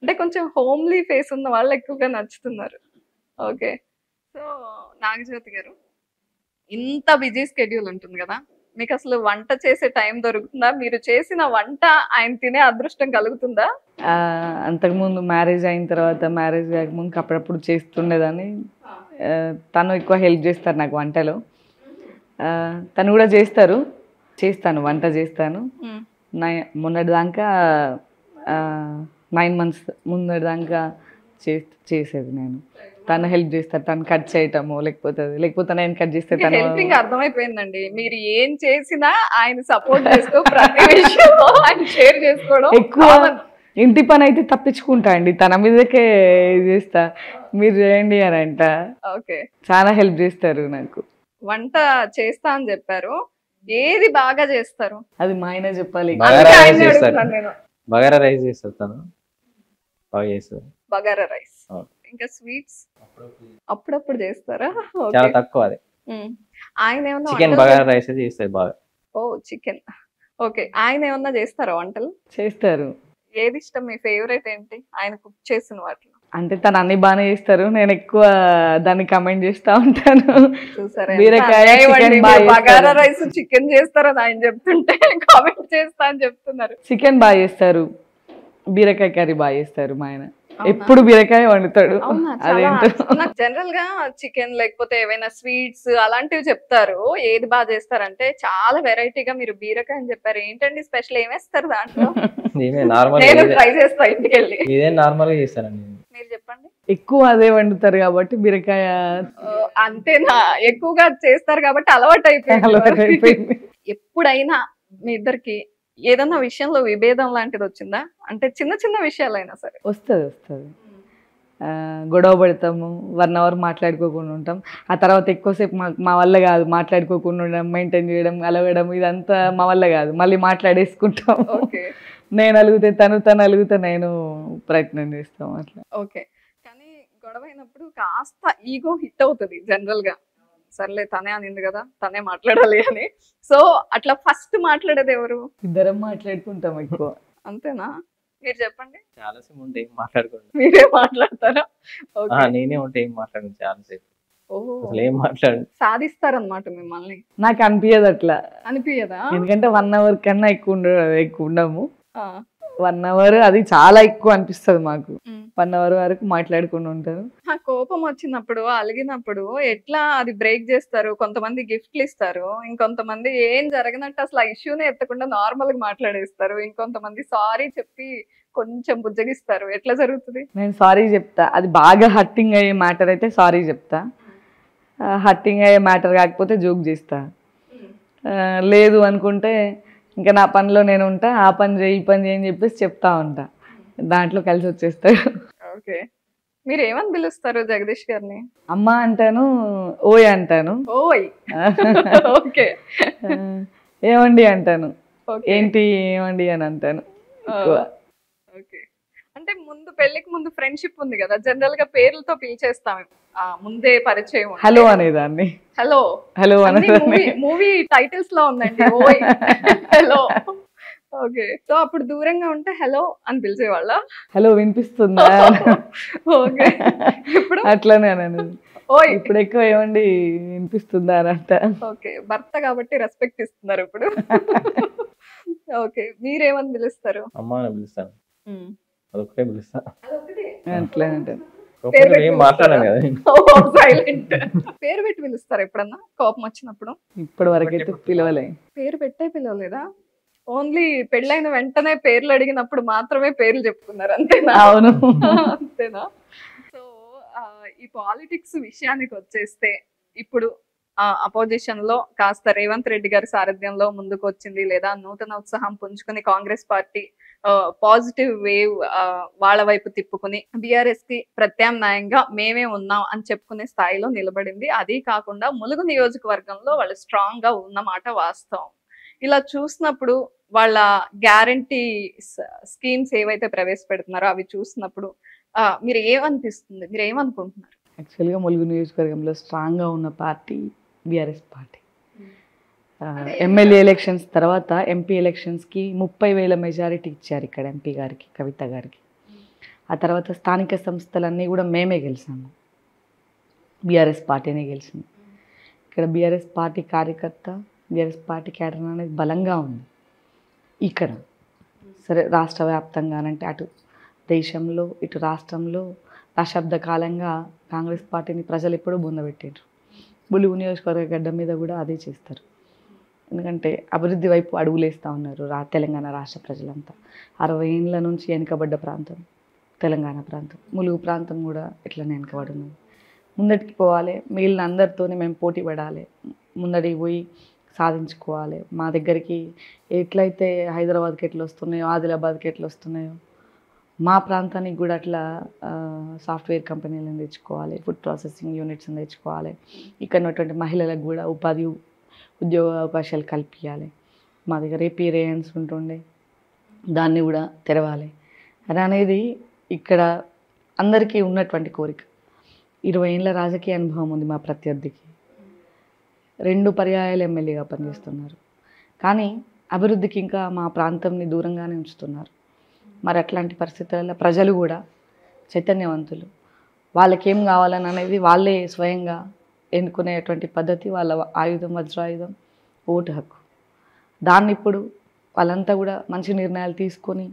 అంటే కొంచెం హోమ్లీ ఫేస్ ఉన్న వాళ్ళు ఎక్కువగా నచ్చుతున్నారు. ఓకే, సో నాగజ్యోతి గారు ఇంత బిజీ స్కెడ్యూల్ ఉంటుంది కదా, మీకు అసలు వంట చేసే టైం దొరుకుతుందా? మీరు చేసిన వంట ఆయన తినే అదృష్టం కలుగుతుందా? అంతకుముందు మ్యారేజ్ అయిన తర్వాత మ్యారేజ్ కాకముందు అప్పుడప్పుడు చేస్తుండేదాన్ని. తను ఎక్కువ హెల్ప్ చేస్తారు నాకు వంటలో, తను కూడా చేస్తారు. చేస్తాను వంట చేస్తాను. నై మొన్నటిదాకా నైన్ మంత్స్ ముందటిదాకా చే చేసేది నేను. తను హెల్ప్ చేస్తారు, తను కట్ చేయటము లేకపోతే లేకపోతే నేను కట్ చేస్తే తను. హెల్పింగ్ అర్థమైపోయిందండి, మీరు ఏం చేసినా ఆయన సపోర్ట్ చేస్తూ ప్రతి విషయంలో ఆయన షేర్ చేసుకోవడం. ఎక్కువ ఇంటి పని అయితే తప్పించుకుంటా అండి, తన మీదకే చేస్తా. మీరు చేయండి అని అంట. ఓకే, చాలా హెల్ప్ చేస్తారు నాకు. వంట చేస్తా అని చెప్పారు, ఏది బాగా చేస్తారు? అది మా ఆయన చెప్పాలి. బగారా రైస్ చేస్తారు తను, బాగా చేస్తారు బగారా రైస్. ఇంకా స్వీట్స్ అప్పుడప్పుడు చేస్తారా? చాలా తక్కువ. అదే ఆయన ఏమన్నా చికెన్ బగారా రైస్ చేస్తారు బాగా. ఓ చికెన్, ఓకే. ఆయన ఏమన్నా చేస్తారా వంటలు? చేస్తారు. ఏది ఇష్టం మీ ఫేవరెట్ ఏంటి ఆయన కుక్ చేసిన వాటిలో? అంటే తను అన్ని బాగానే చేస్తారు, నేను ఎక్కువ దాన్ని కమెంట్ చేస్తా ఉంటాను. బగారా రైస్ చికెన్ చేస్తారని ఆయన చెప్తుంటే కామెంట్ చేస్తా అని చెప్తున్నారు. చికెన్ బాగా చేస్తారు, బీరకాయ కర్రీ బాగా చేస్తారు మా ఆయన. ఎప్పుడు బీరకాయ వండుతాడు. నాకు జనరల్ గా చికెన్ లేకపోతే ఏవైనా స్వీట్స్ అలాంటివి చెప్తారు. ఏది బాగా చేస్తారంటే చాలా వెరైటీగా మీరు బీరకాయ అని చెప్పారు. ఏంటండి స్పెషల్ ఏమేస్తారు దాంట్లో? ట్రై చేస్తా ఇంటికి వెళ్ళి. మీరు చెప్పండి. ఎక్కువ అదే వండుతారు కాబట్టి బీరకాయ అంతేనా? ఎక్కువగా చేస్తారు కాబట్టి అలవాటు అయిపోయింది. ఎప్పుడైనా మీ ఇద్దరికి ఏదన్నా విషయంలో విభేదం లాంటిది వచ్చిందా? అంటే చిన్న చిన్న విషయాలైనా సరే. వస్తుంది వస్తుంది గొడవ పడతాము, వన్ అవర్ మాట్లాడుకోకుండా ఉంటాం. ఆ తర్వాత ఎక్కువసేపు మా మా వల్ల కాదు మాట్లాడుకోకుండా ఉండడం, మెయింటైన్ చేయడం, అలవడం, ఇదంతా మా వల్ల కాదు. మళ్ళీ మాట్లాడేసుకుంటాం. నేను అలిగితే తను, తను అలిగితే నేను ప్రయత్నం చేస్తాం అట్లా. ఓకే, కానీ గొడవ అయినప్పుడు కాస్త ఈగో హిట్ అవుతుంది జనరల్ గా. సర్లే తనే అనింది కదా తనే మాట్లాడాలి అని. సో అట్లా ఫస్ట్ మాట్లాడేది ఎవరు? ఇద్దరం మాట్లాడుకుంటాం ఎక్కువ. అంతేనా? మీరు చెప్పండి. చాలాసేపు ఉంటే ఏం మాట్లాడుకోండి. మీరే మాట్లాడతారా? నేనే ఉంటే ఏం మాట్లాడను చాలాసేపు. సాధిస్తారనమాట మిమ్మల్ని. నాకు అనిపించదు అట్లా. అనిపించదా? ఎందుకంటే వన్ అవర్ కన్నా ఎక్కువ ఉండ ఎక్కువ ఉండము. వన్ అవర్ అది చాలా ఎక్కువ అనిపిస్తుంది మాకు. వన్ అవర్ వరకు మాట్లాడుకుంటూ ఉంటారు. ఆ కోపం వచ్చినప్పుడు అలిగినప్పుడు ఎట్లా అది బ్రేక్ చేస్తారు? కొంతమంది గిఫ్ట్లు ఇస్తారు, ఇంకొంతమంది ఏం జరగనట్టు అసలు ఆ ఇష్యూనే ఎత్తకుండా నార్మల్ గా మాట్లాడేస్తారు, ఇంకొంతమంది సారీ చెప్పి కొంచెం బుజ్జగిస్తారు. ఎట్లా జరుగుతుంది? నేను సారీ చెప్తా, అది బాగా హర్టింగ్ అయ్యే మ్యాటర్ అయితే సారీ చెప్తా. హట్టింగ్ అయ్యే మ్యాటర్ కాకపోతే జోక్ చేస్తా, లేదు అనుకుంటే ఇంకా నా పనిలో నేను ఉంటా, ఆ పని చేయి ఈ పని చేయని చెప్పేసి చెప్తా ఉంటా, దాంట్లో కలిసి వచ్చేస్తాడు. ఓకే, మీరు ఏమని పిలుస్తారు జగదీష్ గారిని? అమ్మ అంటాను, ఓయ్ అంటాను, ఓయ్ ఓకే, ఏమండి అంటాను, ఏంటి ఏమండి అని అంటాను. అంటే ముందు పెళ్లికి ముందు ఫ్రెండ్షిప్ ఉంది కదా, జనరల్ గా పేర్లతో పిలిచేస్తాం, ముందే పరిచయం. హలో అనేదాన్ని, హలో హలో అనేదాన్ని. మూవీ టైటిల్స్ లో ఉందండి ఓయ్ హలో. ఓకే, సో అప్పుడు దూరంగా ఉంటే హలో అని పిలిచేవాళ్ళ, హలో వినిపిస్తుందా? ఓకే, ఇప్పుడు అట్లానే అన్నాను. ఓయ్ ఇప్పుడు ఎక్కువ ఏమండి వినిపిస్తుందా అనంట. ఓకే, భర్త కాబట్టి రెస్పెక్ట్ ఇస్తున్నారు ఇప్పుడు. ఓకే, మీరేమని పిలుస్తారు? అమ్మ అని పిలుస్తాను, అదొకటే పిలుస్తా. అట్లా అంటాను, పేరు పెట్టి పిలుస్తారు. ఎప్పుడన్నా కోపం వచ్చినప్పుడు? ఇప్పటి వరకైతే పిలవలే, పేరు పెట్టే పిలవలేదా? ఓన్లీ పెళ్ళైన వెంటనే పేర్లు అడిగినప్పుడు మాత్రమే పేర్లు చెప్పుకున్నారు, అంతేనా? అవును అంతేనా. సో ఈ పాలిటిక్స్ విషయానికి వచ్చేస్తే, ఇప్పుడు అపోజిషన్ లో కాస్త రేవంత్ రెడ్డి గారి సారథ్యంలో ముందుకు వచ్చింది, లేదా నూతన ఉత్సాహం పుంజుకుని కాంగ్రెస్ పార్టీ పాజిటివ్ వేవ్ వాళ్ళ వైపు తిప్పుకుని బీఆర్ఎస్ కి ప్రత్యామ్నాయంగా మేమే ఉన్నాం అని చెప్పుకునే స్థాయిలో నిలబడింది. అదే కాకుండా ములుగు నియోజకవర్గంలో వాళ్ళు స్ట్రాంగ్ గా ఉన్నమాట వాస్తవం. ఇలా చూసినప్పుడు వాళ్ళ గ్యారంటీ స్కీమ్స్ ఏవైతే ప్రవేశపెడుతున్నారో అవి చూసినప్పుడు మీరు ఏమనిపిస్తుంది, మీరు ఏమనుకుంటున్నారు? యాక్చువల్గా ములుగు నియోజకవర్గంలో స్ట్రాంగ్గా ఉన్న party BRS party. MLA elections తర్వాత ఎంపీ ఎలక్షన్స్కి ముప్పై వేల మెజారిటీ ఇచ్చారు ఇక్కడ ఎంపీ గారికి, కవిత గారికి. ఆ తర్వాత స్థానిక సంస్థలన్నీ కూడా మేమే గెలిచాము, బీఆర్ఎస్ పార్టీనే గెలిచింది. ఇక్కడ బీఆర్ఎస్ పార్టీ కార్యకర్త, బీఆర్ఎస్ పార్టీ క్యాడర్ అనేది బలంగా ఉంది ఇక్కడ. సరే, రాష్ట్ర వ్యాప్తంగానంటే అటు దేశంలో ఇటు రాష్ట్రంలో దశాబ్ద కాలంగా కాంగ్రెస్ పార్టీని ప్రజలు ఎప్పుడూ బొందబెట్టారు. ములుగు నియోజకవర్గ గడ్డ మీద కూడా అదే చేస్తారు, ఎందుకంటే అభివృద్ధి వైపు అడుగులేస్తూ ఉన్నారు రా తెలంగాణ రాష్ట్ర ప్రజలంతా. అరవై ఏళ్ళ నుంచి వెనుకబడ్డ ప్రాంతం తెలంగాణ ప్రాంతం, ములుగు ప్రాంతం కూడా ఇట్లనే వెనుకబడి ఉన్నది. ముందటికి పోవాలి, మిగిలిన అందరితోనే మేము పోటీ పడాలి, ముందటికి పోయి సాధించుకోవాలి. మా దగ్గరికి ఎట్లయితే హైదరాబాద్కి ఎట్లా వస్తున్నాయో, ఆదిలాబాద్కి ఎట్లా వస్తున్నాయో, మా ప్రాంతానికి కూడా అట్లా సాఫ్ట్వేర్ కంపెనీలను తెచ్చుకోవాలి, ఫుడ్ ప్రాసెసింగ్ యూనిట్స్ని తెచ్చుకోవాలి, ఇక్కడ ఉన్నటువంటి మహిళలకు కూడా ఉపాధి ఉద్యోగ అవకాశాలు కల్పించాలి. మా దగ్గర ఏపీరియన్స్ ఉంటుండే, దాన్ని కూడా తెరవాలి అని అనేది ఇక్కడ అందరికీ ఉన్నటువంటి కోరిక. ఇరవై ఏళ్ళ రాజకీయ అనుభవం ఉంది మా ప్రత్యర్థికి, రెండు పర్యాయాలు ఎమ్మెల్యేగా పనిచేస్తున్నారు, కానీ అభివృద్ధికి ఇంకా మా ప్రాంతంని దూరంగానే ఉంచుతున్నారు. మరి అట్లాంటి పరిస్థితులలో ప్రజలు కూడా చైతన్యవంతులు, వాళ్ళకేం కావాలని అనేది వాళ్ళే స్వయంగా ఎన్నుకునేటువంటి పద్ధతి వాళ్ళ ఆయుధం, వజ్రాయుధం ఓటు హక్కు. దాన్ని ఇప్పుడు వాళ్ళంతా కూడా మంచి నిర్ణయాలు తీసుకొని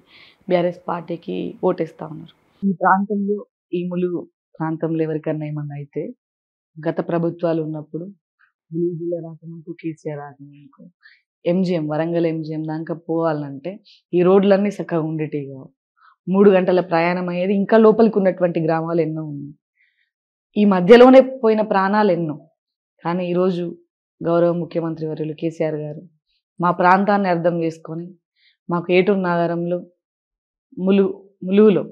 బీఆర్ఎస్ పార్టీకి ఓటేస్తూ ఉన్నారు. ఈ ప్రాంతంలో, ఈ ములుగు ప్రాంతంలో ఎవరికన్నా ఏమన్నా అయితే, గత ప్రభుత్వాలు ఉన్నప్పుడు ములుగు జిల్లా రాకముందుకు, కేసీఆర్ రాకముందుకు, ఎంజిఎం వరంగల్ ఎంజిఎం దాకా పోవాలంటే ఈ రోడ్లన్నీ చక్కగా ఉండేటివి కావు, మూడు గంటల ప్రయాణం అయ్యేది. ఇంకా లోపలికి ఉన్నటువంటి గ్రామాలు ఎన్నో ఉన్నాయి, ఈ మధ్యలోనే పోయిన ప్రాణాలు ఎన్నో. కానీ ఈరోజు గౌరవ ముఖ్యమంత్రి వర్యులు కేసీఆర్ గారు మా ప్రాంతాన్ని అర్థం చేసుకొని మాకు ఏటూరు నగరంలో, ములుగు ములుగులో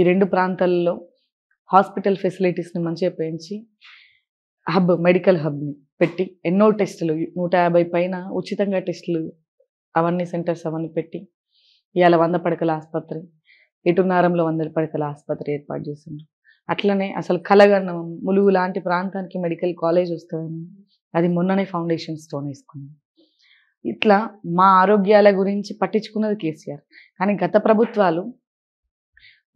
ఈ రెండు ప్రాంతాలలో హాస్పిటల్ ఫెసిలిటీస్ని మంచిగా పెంచి హబ్, మెడికల్ హబ్ని పెట్టి ఎన్నో టెస్టులు, నూట యాభై పైన ఉచితంగా టెస్టులు అవన్నీ సెంటర్స్ అవన్నీ పెట్టి ఇవాళ వంద పడకల ఆసుపత్రి, ఎటున్నారంలో వంద పడకల ఆసుపత్రి ఏర్పాటు చేసిండ్రు. అట్లనే అసలు కలగన్న ములుగు లాంటి ప్రాంతానికి మెడికల్ కాలేజ్ వస్తుందని అది మొన్ననే ఫౌండేషన్స్తో వేసుకున్నాం. ఇట్లా మా ఆరోగ్యాల గురించి పట్టించుకున్నది కేసీఆర్, కానీ గత ప్రభుత్వాలు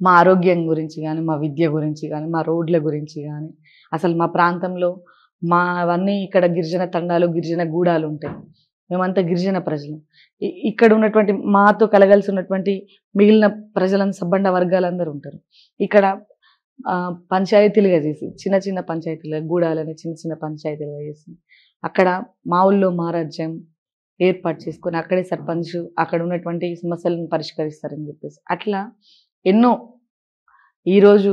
మా ఆరోగ్యం గురించి కానీ, మా విద్య గురించి కానీ, మా రోడ్ల గురించి కానీ, అసలు మా ప్రాంతంలో మా అవన్నీ ఇక్కడ గిరిజన తండాలు, గిరిజన గూడాలు ఉంటాయి, మేమంతా గిరిజన ప్రజలం. ఇక్కడ ఉన్నటువంటి మాతో కలగాల్సి ఉన్నటువంటి మిగిలిన ప్రజలను, సబ్బండ వర్గాలందరూ ఉంటారు. ఇక్కడ పంచాయతీలుగా చేసి, చిన్న చిన్న పంచాయతీలుగా, గూడాలని చిన్న చిన్న పంచాయతీలుగా చేసి అక్కడ మా ఊళ్ళో మా రాజ్యం ఏర్పాటు చేసుకొని అక్కడే సర్పంచ్ అక్కడ ఉన్నటువంటి సమస్యలను పరిష్కరిస్తారని చెప్పేసి అట్లా ఎన్నో. ఈరోజు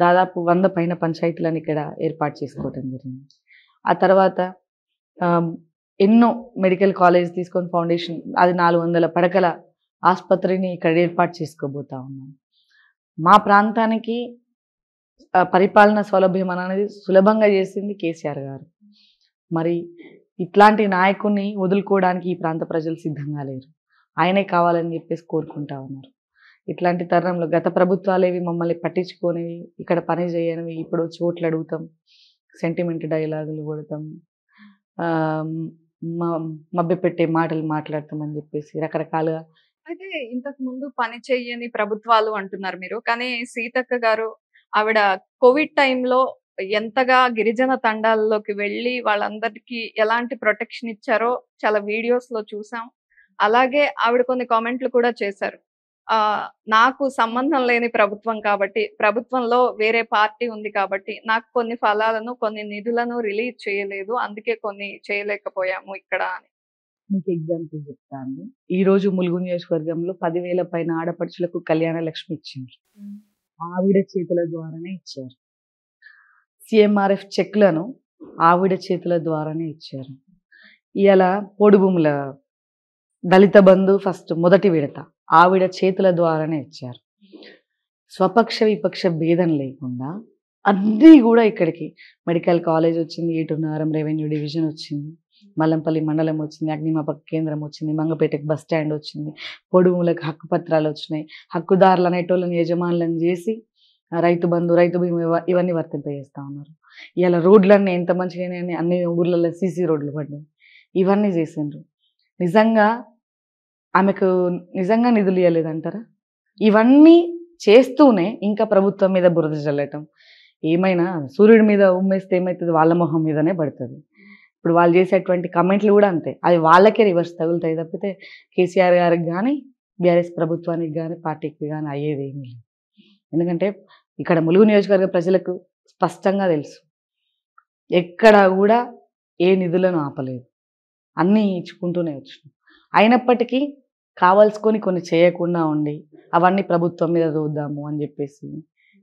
దాదాపు వంద పైన పంచాయతీలను ఇక్కడ ఏర్పాటు చేసుకోవడం జరిగింది. ఆ తర్వాత ఎన్నో మెడికల్ కాలేజ్ తీసుకొని ఫౌండేషన్ అది నాలుగు వందల పడకల ఆసుపత్రిని ఇక్కడ ఏర్పాటు చేసుకోబోతా ఉన్నాం. మా ప్రాంతానికి పరిపాలన సౌలభ్యం అనేది సులభంగా చేసింది కేసీఆర్ గారు. మరి ఇట్లాంటి నాయకుడిని వదులుకోవడానికి ఈ ప్రాంత ప్రజలు సిద్ధంగా లేరు, ఆయనే కావాలని చెప్పేసి కోరుకుంటా ఉన్నారు. ఇట్లాంటి తరుణంలో గత ప్రభుత్వాలేవి మమ్మల్ని పట్టించుకోనివి, ఇక్కడ పని చేయనివి, ఇప్పుడు చోట్లు అడుగుతాం, సెంటిమెంట్ డైలాగులు కొడతాం, మభ్యపెట్టే మాటలు మాట్లాడతామని చెప్పేసి రకరకాలుగా. అయితే ఇంతకు ముందు పని చేయని ప్రభుత్వాలు అంటున్నారు మీరు, కానీ సీతక్క గారు ఆవిడ కోవిడ్ టైంలో ఎంతగా గిరిజన తండాల్లోకి వెళ్ళి వాళ్ళందరికీ ఎలాంటి ప్రొటెక్షన్ ఇచ్చారో చాలా వీడియోస్ లో చూసాం. అలాగే ఆవిడ కొన్ని కామెంట్లు కూడా చేశారు, ఆ నాకు సంబంధం లేని ప్రభుత్వం కాబట్టి, ప్రభుత్వంలో వేరే పార్టీ ఉంది కాబట్టి నాకు కొన్ని ఫలాలను కొన్ని నిధులను రిలీజ్ చేయలేదు, అందుకే కొన్ని చేయలేకపోయాము ఇక్కడ అని. మీకు ఎగ్జాంపుల్ చెప్తాను, ఈ రోజు ములుగు నియోజకవర్గంలో పదివేల పైన ఆడపడుచులకు కళ్యాణ లక్ష్మి ఇచ్చారు, ఆవిడ చేతుల ద్వారానే ఇచ్చారు. సిఎంఆర్ఎఫ్ చెక్లను ఆవిడ చేతుల ద్వారానే ఇచ్చారు. ఇలా పొడి భూముల దళిత బంధు ఫస్ట్ మొదటి విడత ఆవిడ చేతుల ద్వారానే ఇచ్చారు. స్వపక్ష విపక్ష భేదం లేకుండా అన్నీ కూడా ఇక్కడికి మెడికల్ కాలేజ్ వచ్చింది, ఏటున్నారం రెవెన్యూ డివిజన్ వచ్చింది, మల్లంపల్లి మండలం వచ్చింది, అగ్నిమాపక కేంద్రం వచ్చింది, మంగపేటకు బస్ స్టాండ్ వచ్చింది, పొడుములకు హక్కు పత్రాలు వచ్చినాయి, హక్కుదారులు అనేటోళ్ళని యజమానులను చేసి రైతు బంధు రైతు బీమా ఇవన్నీ వర్తింపజేస్తూ ఉన్నారు. ఇలా రోడ్లన్నీ ఎంత మంచిగానే అన్ని ఊర్లలో సీసీ రోడ్లు పడ్డాయి, ఇవన్నీ చేసిండ్రు. నిజంగా ఆమెకు నిజంగా నిధులు ఇవ్వలేదంటారా? ఇవన్నీ చేస్తూనే ఇంకా ప్రభుత్వం మీద బురద జల్లటం, ఏమైనా సూర్యుడి మీద ఉమ్మేస్తే ఏమవుతుంది, వాళ్ళ మొహం మీదనే పడుతుంది. ఇప్పుడు వాళ్ళు చేసేటువంటి కమెంట్లు కూడా అంతే, అవి వాళ్ళకే రివర్స్ తగులుతాయి తప్పితే కేసీఆర్ గారికి కానీ బీఆర్ఎస్ ప్రభుత్వానికి కానీ పార్టీకి కానీ అయ్యేది ఏమీ లేదు. ఎందుకంటే ఇక్కడ ములుగు నియోజకవర్గ ప్రజలకు స్పష్టంగా తెలుసు, ఎక్కడా కూడా ఏ నిధులను ఆపలేదు, అన్నీ ఇచ్చుకుంటూనే వచ్చినాం. అయినప్పటికీ కావాల్సుకొని కొన్ని చేయకుండా ఉండి అవన్నీ ప్రభుత్వం మీద చూద్దాము అని చెప్పేసి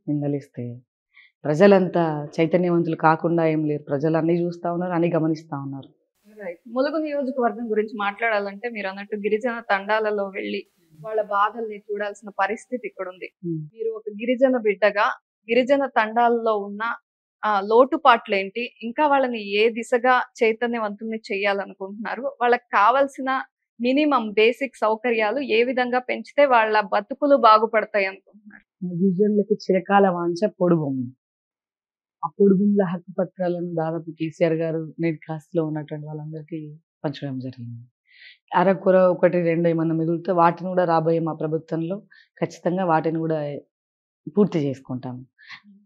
నిందలిస్తే ప్రజలంతా చైతన్యవంతులు కాకుండా ఏం లేరు, ప్రజలు అన్ని చూస్తూ ఉన్నారు, అన్ని గమనిస్తూ ఉన్నారు. ములుగు నియోజకవర్గం గురించి మాట్లాడాలంటే మీరు అన్నట్టు గిరిజన తండాలలో వెళ్ళి వాళ్ళ బాధల్ని చూడాల్సిన పరిస్థితి ఇక్కడ ఉంది. మీరు ఒక గిరిజన బిడ్డగా గిరిజన తండాలలో ఉన్న ఆ లోటుపాట్లు ఏంటి, ఇంకా వాళ్ళని ఏ దిశగా చైతన్యవంతుల్ని చేయాలనుకుంటున్నారు, వాళ్ళకి కావాల్సిన మినిమం బేసిక్ సౌకర్యాలు ఏ విధంగా పెంచితే వాళ్ళ బతుకులు బాగుపడతాయి అనుకుంటున్నారు? గిరిజనులకు చిరకాల వాంఛ పొడి భూమి. ఆ పొడి భూముల హక్కు పత్రాలను దాదాపు కేసీఆర్ గారు నేటి కాస్ట్లో ఉన్నటువంటి వాళ్ళందరికీ పంచడం జరిగింది. అరకొర ఒకటి రెండు ఏమన్నా మిగులుతే వాటిని కూడా రాబోయే మా ప్రభుత్వంలో ఖచ్చితంగా వాటిని కూడా పూర్తి చేసుకుంటాము.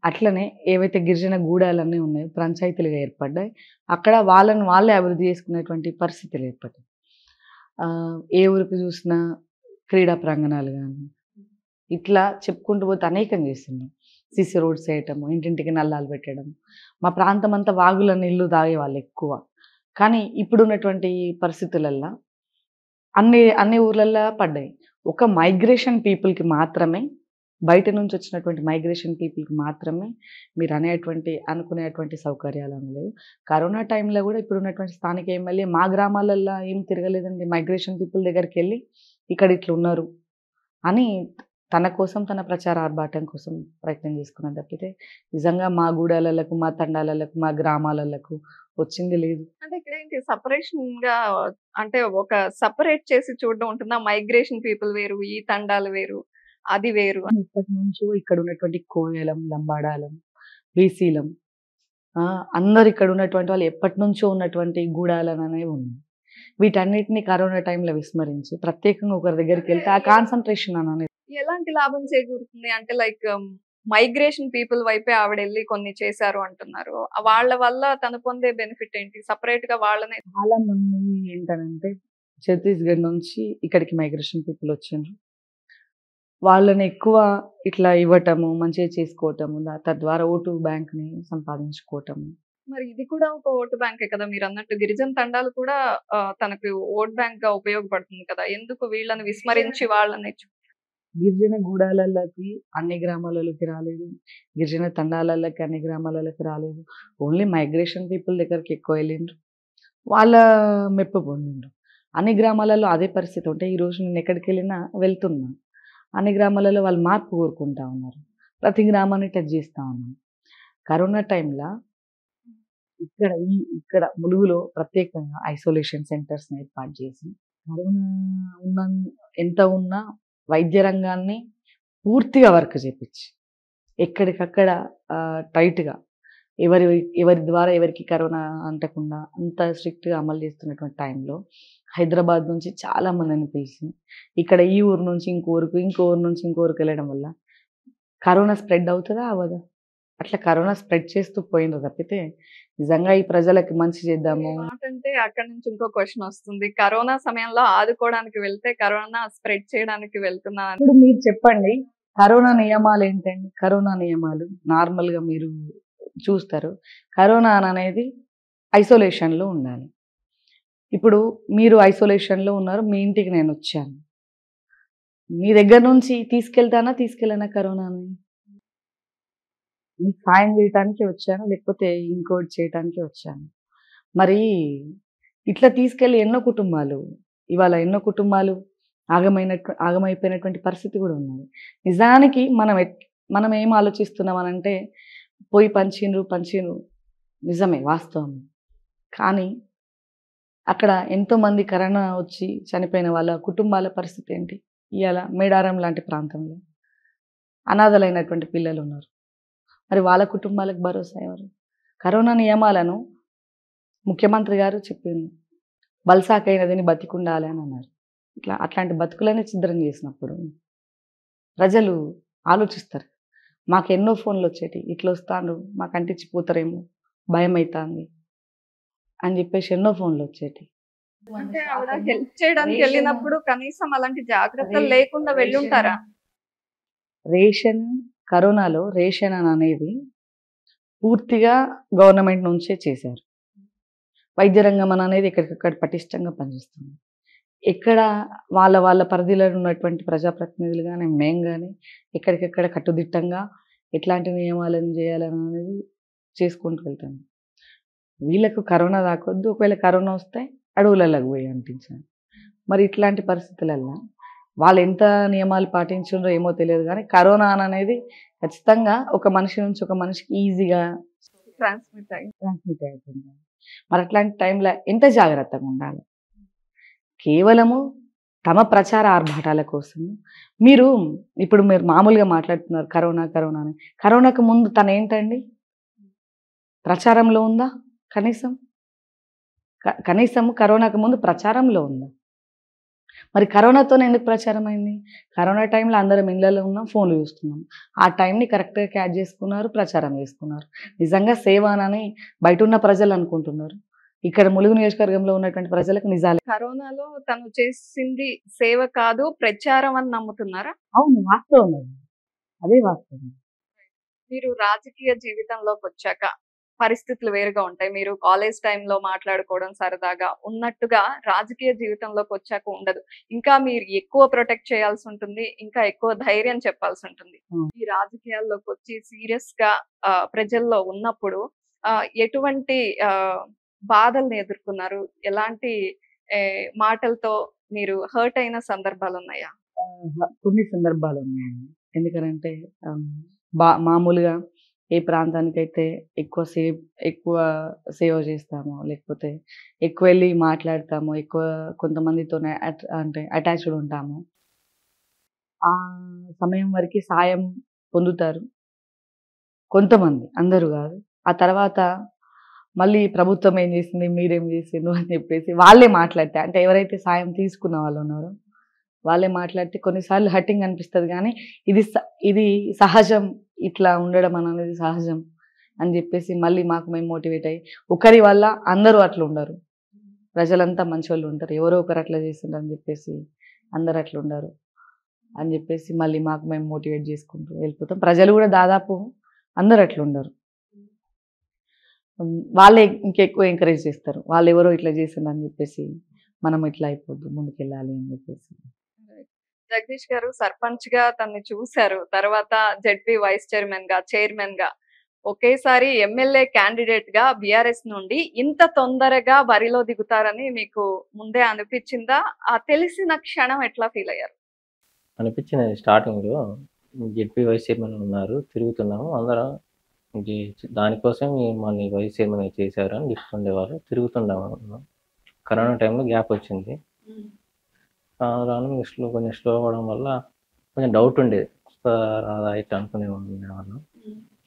అట్లనే ఏవైతే గిరిజన గూడాలన్నీ ఉన్నాయో పంచాయతీలుగా ఏర్పడ్డాయి, అక్కడ వాళ్ళని వాళ్ళే అభివృద్ధి చేసుకునేటువంటి పరిస్థితులు ఏర్పడ్డాయి. ఏ ఊరికి చూసినా క్రీడా ప్రాంగణాలు కానీ ఇట్లా చెప్పుకుంటూ పోతే అనేకం చేస్తున్నాం. సిసి రోడ్స్ వేయటము, ఇంటింటికి నల్లాలు పెట్టడం, మా ప్రాంతం అంతా వాగుల నీళ్ళు తాగేవాళ్ళు ఎక్కువ. కానీ ఇప్పుడున్నటువంటి పరిస్థితులల్లో అన్ని అన్ని ఊర్లల్లో పడ్డాయి. ఒక మైగ్రేషన్ పీపుల్కి మాత్రమే, బయట నుంచి వచ్చినటువంటి మైగ్రేషన్ పీపుల్కి మాత్రమే మీరు అనేటువంటి అనుకునేటువంటి సౌకర్యాలు అనలేదు. కరోనా టైంలో కూడా ఇప్పుడున్నటువంటి స్థానిక ఎమ్మెల్యే మా గ్రామాలల్లో ఏం తిరగలేదండి, మైగ్రేషన్ పీపుల్ దగ్గరికి వెళ్ళి ఇక్కడ ఇట్లా ఉన్నారు అని తన కోసం తన ప్రచార ఆర్భాటం కోసం ప్రయత్నం చేసుకున్నది తప్పితే నిజంగా మా గూడాలకు మా తండాలకు మా గ్రామాలకు వచ్చింది లేదు. అంటే ఇక్కడ ఏంటి సపరేషన్ గా, అంటే ఒక సపరేట్ చేసి చూడడం ఉంటుందా? మైగ్రేషన్ పీపుల్ వేరు, ఈ తండాలు వేరు, అది వేరు. ఇప్పటి నుంచి ఇక్కడ ఉన్నటువంటి కోయలం లంబాడాలం బీసీలం అందరు ఇక్కడ ఉన్నటువంటి వాళ్ళు ఎప్పటి నుంచో ఉన్నటువంటి గూడాలను అనేవి ఉన్నాయి. వీటన్నిటిని కరోనా టైంలో విస్మరించి ప్రత్యేకంగా ఒకరి దగ్గరికి వెళ్తే ఆ కాన్సన్ట్రేషన్ అనేది ఎలాంటి లాభం చేకూరుతుంది అంటే, లైక్ మైగ్రేషన్ పీపుల్ వైపే ఆవిడ వెళ్ళి కొన్ని చేశారు అంటున్నారు, వాళ్ళ వల్ల తను పొందే బెనిఫిట్ ఏంటి? సపరేట్ గా వాళ్ళనే చాలా మంది ఏంటంటే ఛత్తీస్గఢ్ నుంచి ఇక్కడికి మైగ్రేషన్ పీపుల్ వచ్చిండ్రు, వాళ్ళని ఎక్కువ ఇట్లా ఇవ్వటము, మంచిగా చేసుకోవటము, తద్వారా ఓటు బ్యాంక్ ని సంపాదించుకోవటము. మరి ఇది కూడా ఒక ఓటు బ్యాంకే కదా, మీరు అన్నట్టు గిరిజన తండాలు కూడా తనకు ఓటు బ్యాంక్ గా ఉపయోగపడుతుంది కదా, ఎందుకు వీళ్ళని విస్మరించి వాళ్ళని? గిరిజన గూడాలకి అన్ని గ్రామాలలోకి రాలేదు, గిరిజన తండాలకి అన్ని గ్రామాలకి రాలేదు. ఓన్లీ మైగ్రేషన్ పీపుల్ దగ్గరికి ఎక్కువ వెళ్ళిండ్రు, వాళ్ళ మెప్పు పొందిండ్రు. అన్ని గ్రామాలలో అదే పరిస్థితి ఉంటే ఈరోజు నేను ఎక్కడికి వెళ్ళినా వెళ్తున్నా, అన్ని గ్రామాలలో వాళ్ళు మార్పు కోరుకుంటా ఉన్నారు, ప్రతి గ్రామాన్ని టచ్ చేస్తూ ఉన్నాను. కరోనా టైంలో ఇక్కడ ఈ ఇక్కడ ములుగులో ప్రత్యేకంగా ఐసోలేషన్ సెంటర్స్ని ఏర్పాటు చేసి కరోనా ఉన్న ఎంత ఉన్నా వైద్య రంగాన్ని పూర్తిగా వర్క్ చేపించి ఎక్కడికక్కడ టైట్గా ఎవరి ఎవరి ద్వారా ఎవరికి కరోనా అంటకుండా అంత స్ట్రిక్ట్గా అమలు చేస్తున్నటువంటి టైంలో హైదరాబాద్ నుంచి చాలా మందిని పిలిచి ఇక్కడ ఈ ఊరు నుంచి ఇంకోరుకు ఇంకో ఊరు నుంచి ఇంకోరుకు వెళ్ళడం వల్ల కరోనా స్ప్రెడ్ అవుతుందా అవదా? అట్లా కరోనా స్ప్రెడ్ చేస్తూ పోయిందో తప్పితే నిజంగా ఈ ప్రజలకి మంచి చేద్దాము అంటే. అక్కడ నుంచి ఇంకో క్వశ్చన్ వస్తుంది, కరోనా సమయంలో ఆదుకోవడానికి వెళ్తే కరోనా స్ప్రెడ్ చేయడానికి వెళ్తున్నా. ఇప్పుడు మీరు చెప్పండి కరోనా నియమాలు ఏంటండి? కరోనా నియమాలు నార్మల్గా మీరు చూస్తారు, కరోనా అనేది ఐసోలేషన్లో ఉండాలి. ఇప్పుడు మీరు ఐసోలేషన్లో ఉన్నారు, మీ ఇంటికి నేను వచ్చాను, మీ దగ్గర నుంచి తీసుకెళ్తానా తీసుకెళ్ళనా? కరోనాని మీకు సాయం చేయటానికి వచ్చాను లేకపోతే ఇంకోటి చేయటానికి వచ్చాను. మరి ఇట్లా తీసుకెళ్ళి ఎన్నో కుటుంబాలు ఇవాళ ఎన్నో కుటుంబాలు ఆగమైన ఆగమైపోయినటువంటి పరిస్థితి కూడా ఉన్నది. నిజానికి మనం మనం ఏం ఆలోచిస్తున్నామనంటే పోయి పంచినరు పంచినరు నిజమే వాస్తవం, కానీ అక్కడ ఎంతోమంది కరోనా వచ్చి చనిపోయిన వాళ్ళ కుటుంబాల పరిస్థితి ఏంటి? ఇవాళ మేడారం లాంటి ప్రాంతంలో అనాథలైనటువంటి పిల్లలు ఉన్నారు, మరి వాళ్ళ కుటుంబాలకు భరోసా ఎవరు? కరోనా నియమాలను ముఖ్యమంత్రి గారు చెప్పింది బల్సాకైనదని బతికుండాలి అని అన్నారు. ఇట్లా అట్లాంటి బతుకులనే చిద్రం చేసినప్పుడు ప్రజలు ఆలోచిస్తారు, మాకు ఎన్నో ఫోన్లు వచ్చేటి ఇట్లా వస్తాను మాకు అంటించిపోతారేమో భయం అవుతుంది అని చెప్పేసి ఎన్నో ఫోన్లు వచ్చేటి. అంటే ఆవిడ హెల్ప్ చేయడానికి వెళ్ళినప్పుడు కనీసం అలాంటి జాగ్రత్తలు లేకుండా వెళ్ళి ఉంటారా? రేషన్ కరోనాలో రేషన్ అనేది పూర్తిగా గవర్నమెంట్ నుంచే చేశారు. వైద్య రంగం అనేది ఎక్కడికక్కడ పటిష్టంగా పనిచేస్తుంది. ఎక్కడ వాళ్ళ వాళ్ళ పరిధిలో ఉన్నటువంటి ప్రజాప్రతినిధులు కానీ మేం కానీ ఎక్కడికెక్కడ కట్టుదిట్టంగా ఎట్లాంటి నియమాలను చేయాలని అనేది చేసుకుంటూ వెళ్తాము. వీళ్ళకు కరోనా రాకొద్దు, ఒకవేళ కరోనా వస్తే అడవులలోకి పోయి అంటించాను. మరి ఇట్లాంటి పరిస్థితులల్లో వాళ్ళు ఎంత నియమాలు పాటించారో ఏమో తెలియదు, కానీ కరోనా అనేది ఖచ్చితంగా ఒక మనిషి నుంచి ఒక మనిషికి ఈజీగా ట్రాన్స్మిట్ అయి ట్రాన్స్మిట్ అవుతుంది. మరి అట్లాంటి టైంలో ఎంత జాగ్రత్తగా ఉండాలి? కేవలము తమ ప్రచార ఆర్భాటాల కోసం మీరు ఇప్పుడు మీరు మామూలుగా మాట్లాడుతున్నారు కరోనా కరోనా అని. కరోనాకు ముందు తను ఏంటండి ప్రచారంలో ఉందా? కనీసం కనీసం కరోనాకు ముందు ప్రచారంలో ఉందా? మరి కరోనాతోనే ఎందుకు ప్రచారం అయింది? కరోనా టైంలో అందరం ఇళ్ళలో ఉన్నాం, ఫోన్లు చూస్తున్నాం, ఆ టైంని కరెక్ట్గా క్యాచ్ చేసుకున్నారు, ప్రచారం చేసుకున్నారు. నిజంగా సేవానని బయట ఉన్న ప్రజలు అనుకుంటున్నారు, ఇక్కడ ములుగు నియోజకవర్గంలో ఉన్నటువంటి ప్రజలకు నిజాలే. కరోనాలో తను చేసింది సేవ కాదు ప్రచారం అని నమ్ముతున్నారా? అవును వాస్తవం, అదే వాస్తవం. మీరు రాజకీయ జీవితంలోకి వచ్చాక పరిస్థితులు వేరుగా ఉంటాయి. మీరు కాలేజ్ టైంలో మాట్లాడుకోవడం సరదాగా ఉన్నట్టుగా రాజకీయ జీవితంలోకి వచ్చాక ఉండదు. ఇంకా మీరు ఎక్కువ ప్రొటెక్ట్ చేయాల్సి ఉంటుంది, ఇంకా ఎక్కువ ధైర్యం చెప్పాల్సి ఉంటుంది. ఈ రాజకీయాల్లోకి వచ్చి సీరియస్ గా ప్రజల్లో ఉన్నప్పుడు ఎటువంటి బాధల్ని ఎదుర్కొన్నారు? ఎలాంటి మాటలతో మీరు హర్ట్ అయిన సందర్భాలు ఉన్నాయా? కొన్ని సందర్భాలు ఉన్నాయండి. ఎందుకంటే బా మామూలుగా ఏ ప్రాంతానికైతే ఎక్కువ సేవ్ ఎక్కువ సేవ చేస్తామో లేకపోతే ఎక్కువ వెళ్ళి మాట్లాడతామో ఎక్కువ కొంతమందితోనే అట్ అంటే అటాచ్డ్ ఉంటామో ఆ సమయం వరకు సాయం పొందుతారు కొంతమంది, అందరూ కాదు. ఆ తర్వాత మళ్ళీ ప్రభుత్వం ఏం చేసింది మీరేం చేసిండ్రు అని చెప్పేసి వాళ్ళే మాట్లాడితే అంటే ఎవరైతే సాయం తీసుకున్న వాళ్ళు ఉన్నారో వాళ్ళే మాట్లాడితే కొన్నిసార్లు హర్టింగ్ అనిపిస్తుంది. కానీ ఇది ఇది సహజం, ఇట్లా ఉండడం అనేది సహజం అని చెప్పేసి మళ్ళీ మాకు మేము మోటివేట్ అయ్యి ఒకరి వల్ల అందరూ అట్లా ఉండరు, ప్రజలంతా మంచి వాళ్ళు ఉంటారు, ఎవరో ఒకరు అట్లా చేసిండ్రు అని చెప్పేసి అందరు అట్లా ఉండరు అని చెప్పేసి మళ్ళీ మాకు మేము మోటివేట్ చేసుకుంటూ వెళ్ళిపోతాం. ప్రజలు కూడా దాదాపు అందరు అట్లా ఉండరు, వాళ్ళే ఇంకెక్కువ ఎంకరేజ్ చేస్తారు, వాళ్ళు ఎవరో ఇట్లా చేసిండ్రు అని చెప్పేసి మనం ఇట్లా అయిపోద్దు ముందుకెళ్ళాలి అని చెప్పేసి. జగదీష్ గారు సర్పంచ్ గా తనని చూశారు, తర్వాత జెడ్పీ వైస్ చైర్మన్ గా, చైర్మన్ గా, ఒకేసారి ఎమ్మెల్యే క్యాండిడేట్ గా బిఆర్ఎస్ నుండి ఇంత తొందరగా బరిలో దిగుతారని మీకు ముందే అనిపించిందా? ఆ తెలిసిన క్షణం ఎట్లా ఫీల్ అయ్యారు? అనిపించింది. స్టార్టింగ్ లో జెడ్పీ వైస్ చైర్మన్ ఉన్నారు, తిరుగుతున్నాము అందరం, దానికోసం మళ్ళీ వైస్ చైర్మన్ చేశారు అని లిస్ట్ ఉండేవారు, తిరుగుతుండేవాళ్ళం. కరోనా టైంలో గ్యాప్ వచ్చింది, రాను నెక్స్ట్లో కొంచెం స్లో అవ్వడం వల్ల కొంచెం డౌట్ ఉండేది, రాదా ఇట్లా అనుకునే ఉండేవాళ్ళం.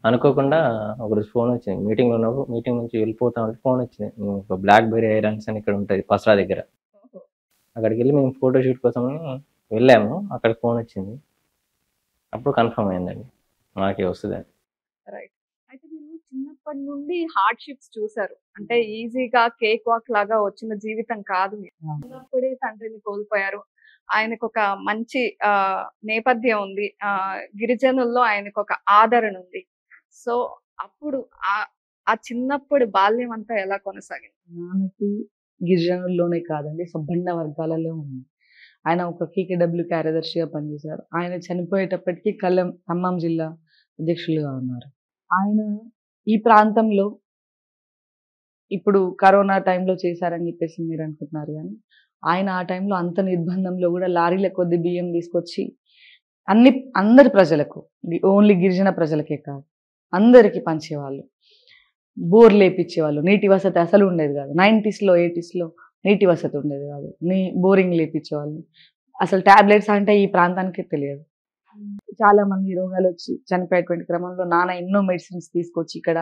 అనుకోకుండా ఒకరోజు ఫోన్ వచ్చింది, మీటింగ్లో ఉన్నప్పుడు మీటింగ్ నుంచి వెళ్ళిపోతామంటే ఫోన్ వచ్చింది, ఒక బ్లాక్ బెర్రీ ఐరన్స్ అని ఇక్కడ ఉంటుంది పసరా దగ్గర, అక్కడికి వెళ్ళి మేము ఫోటోషూట్ కోసం వెళ్ళాము, అక్కడ ఫోన్ వచ్చింది, అప్పుడు కన్ఫర్మ్ అయిందండి మాకే వస్తుంది అని. రైట్. అయితే మీరు చిన్నప్పటి నుండి హార్డ్షిప్స్ చూసారు, అంటే ఈజీగా కేక్ వాక్ లాగా వచ్చిన జీవితం కాదు. చిన్నప్పుడే తండ్రిని కోల్పోయారు, ఆయనకు ఒక మంచి ఆ నేపథ్యం ఉంది, ఆ గిరిజనుల్లో ఆయనకు ఒక ఆదరణ ఉంది. సో అప్పుడు ఆ చిన్నప్పుడు బాల్యం అంతా ఎలా కొనసాగింది? నాన్నకి గిరిజనుల్లోనే కాదండి, సంపన్న వర్గాలలో ఉంది. ఆయన ఒక కేకేడబ్ల్యూ కార్యదర్శిగా పనిచేశారు. ఆయన చనిపోయేటప్పటికీ కళ్ళం ఖమ్మం జిల్లా అధ్యక్షులుగా ఉన్నారు. ఆయన ఈ ప్రాంతంలో ఇప్పుడు కరోనా టైంలో చేశారని చెప్పేసి మీరు అనుకుంటున్నారు, కానీ ఆయన ఆ టైంలో అంత నిర్బంధంలో కూడా లారీల కొద్ది బియ్యం తీసుకొచ్చి అన్ని అందరి ప్రజలకు, ఓన్లీ గిరిజన ప్రజలకే కాదు అందరికీ పంచేవాళ్ళు, బోర్లు లేపించేవాళ్ళు. నీటి వసతి అసలు ఉండేది కాదు, నైంటీస్లో ఎయిటీస్లో నీటి వసతి ఉండేది కాదు, నీ బోరింగ్ లేపించేవాళ్ళు. అసలు ట్యాబ్లెట్స్ అంటే ఈ ప్రాంతానికే తెలియదు. చాలా మంది రోగాలు వచ్చి చనిపోయేటువంటి క్రమంలో నాన్న ఎన్నో మెడిసిన్స్ తీసుకొచ్చి ఇక్కడ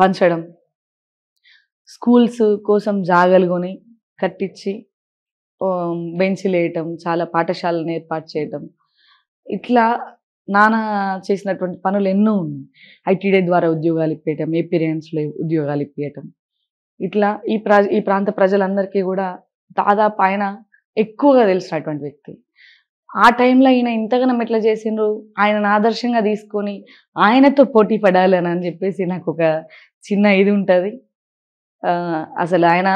పంచడం, స్కూల్స్ కోసం జాగాలు కొని కట్టించి బెంచ్లు వేయటం, చాలా పాఠశాలను ఏర్పాటు చేయటం, ఇట్లా నాన్న చేసినటువంటి పనులు ఎన్నో ఉన్నాయి. ఐటీడీ ద్వారా ఉద్యోగాలు ఇప్పించటం, ఏపీరియన్స్లో ఉద్యోగాలు ఇప్పించటం, ఇట్లా ఈ ప్రా ఈ ప్రాంత ప్రజలందరికీ కూడా దాదాపు ఆయన ఎక్కువగా తెలిసినటువంటి వ్యక్తి. ఆ టైంలో ఈయన ఇంతగానం ఎట్లా చేసిండ్రు, ఆయనను ఆదర్శంగా తీసుకొని ఆయనతో పోటీ పడాలని అని చెప్పేసి నాకు ఒక చిన్న ఇది ఉంటుంది. అసలు ఆయన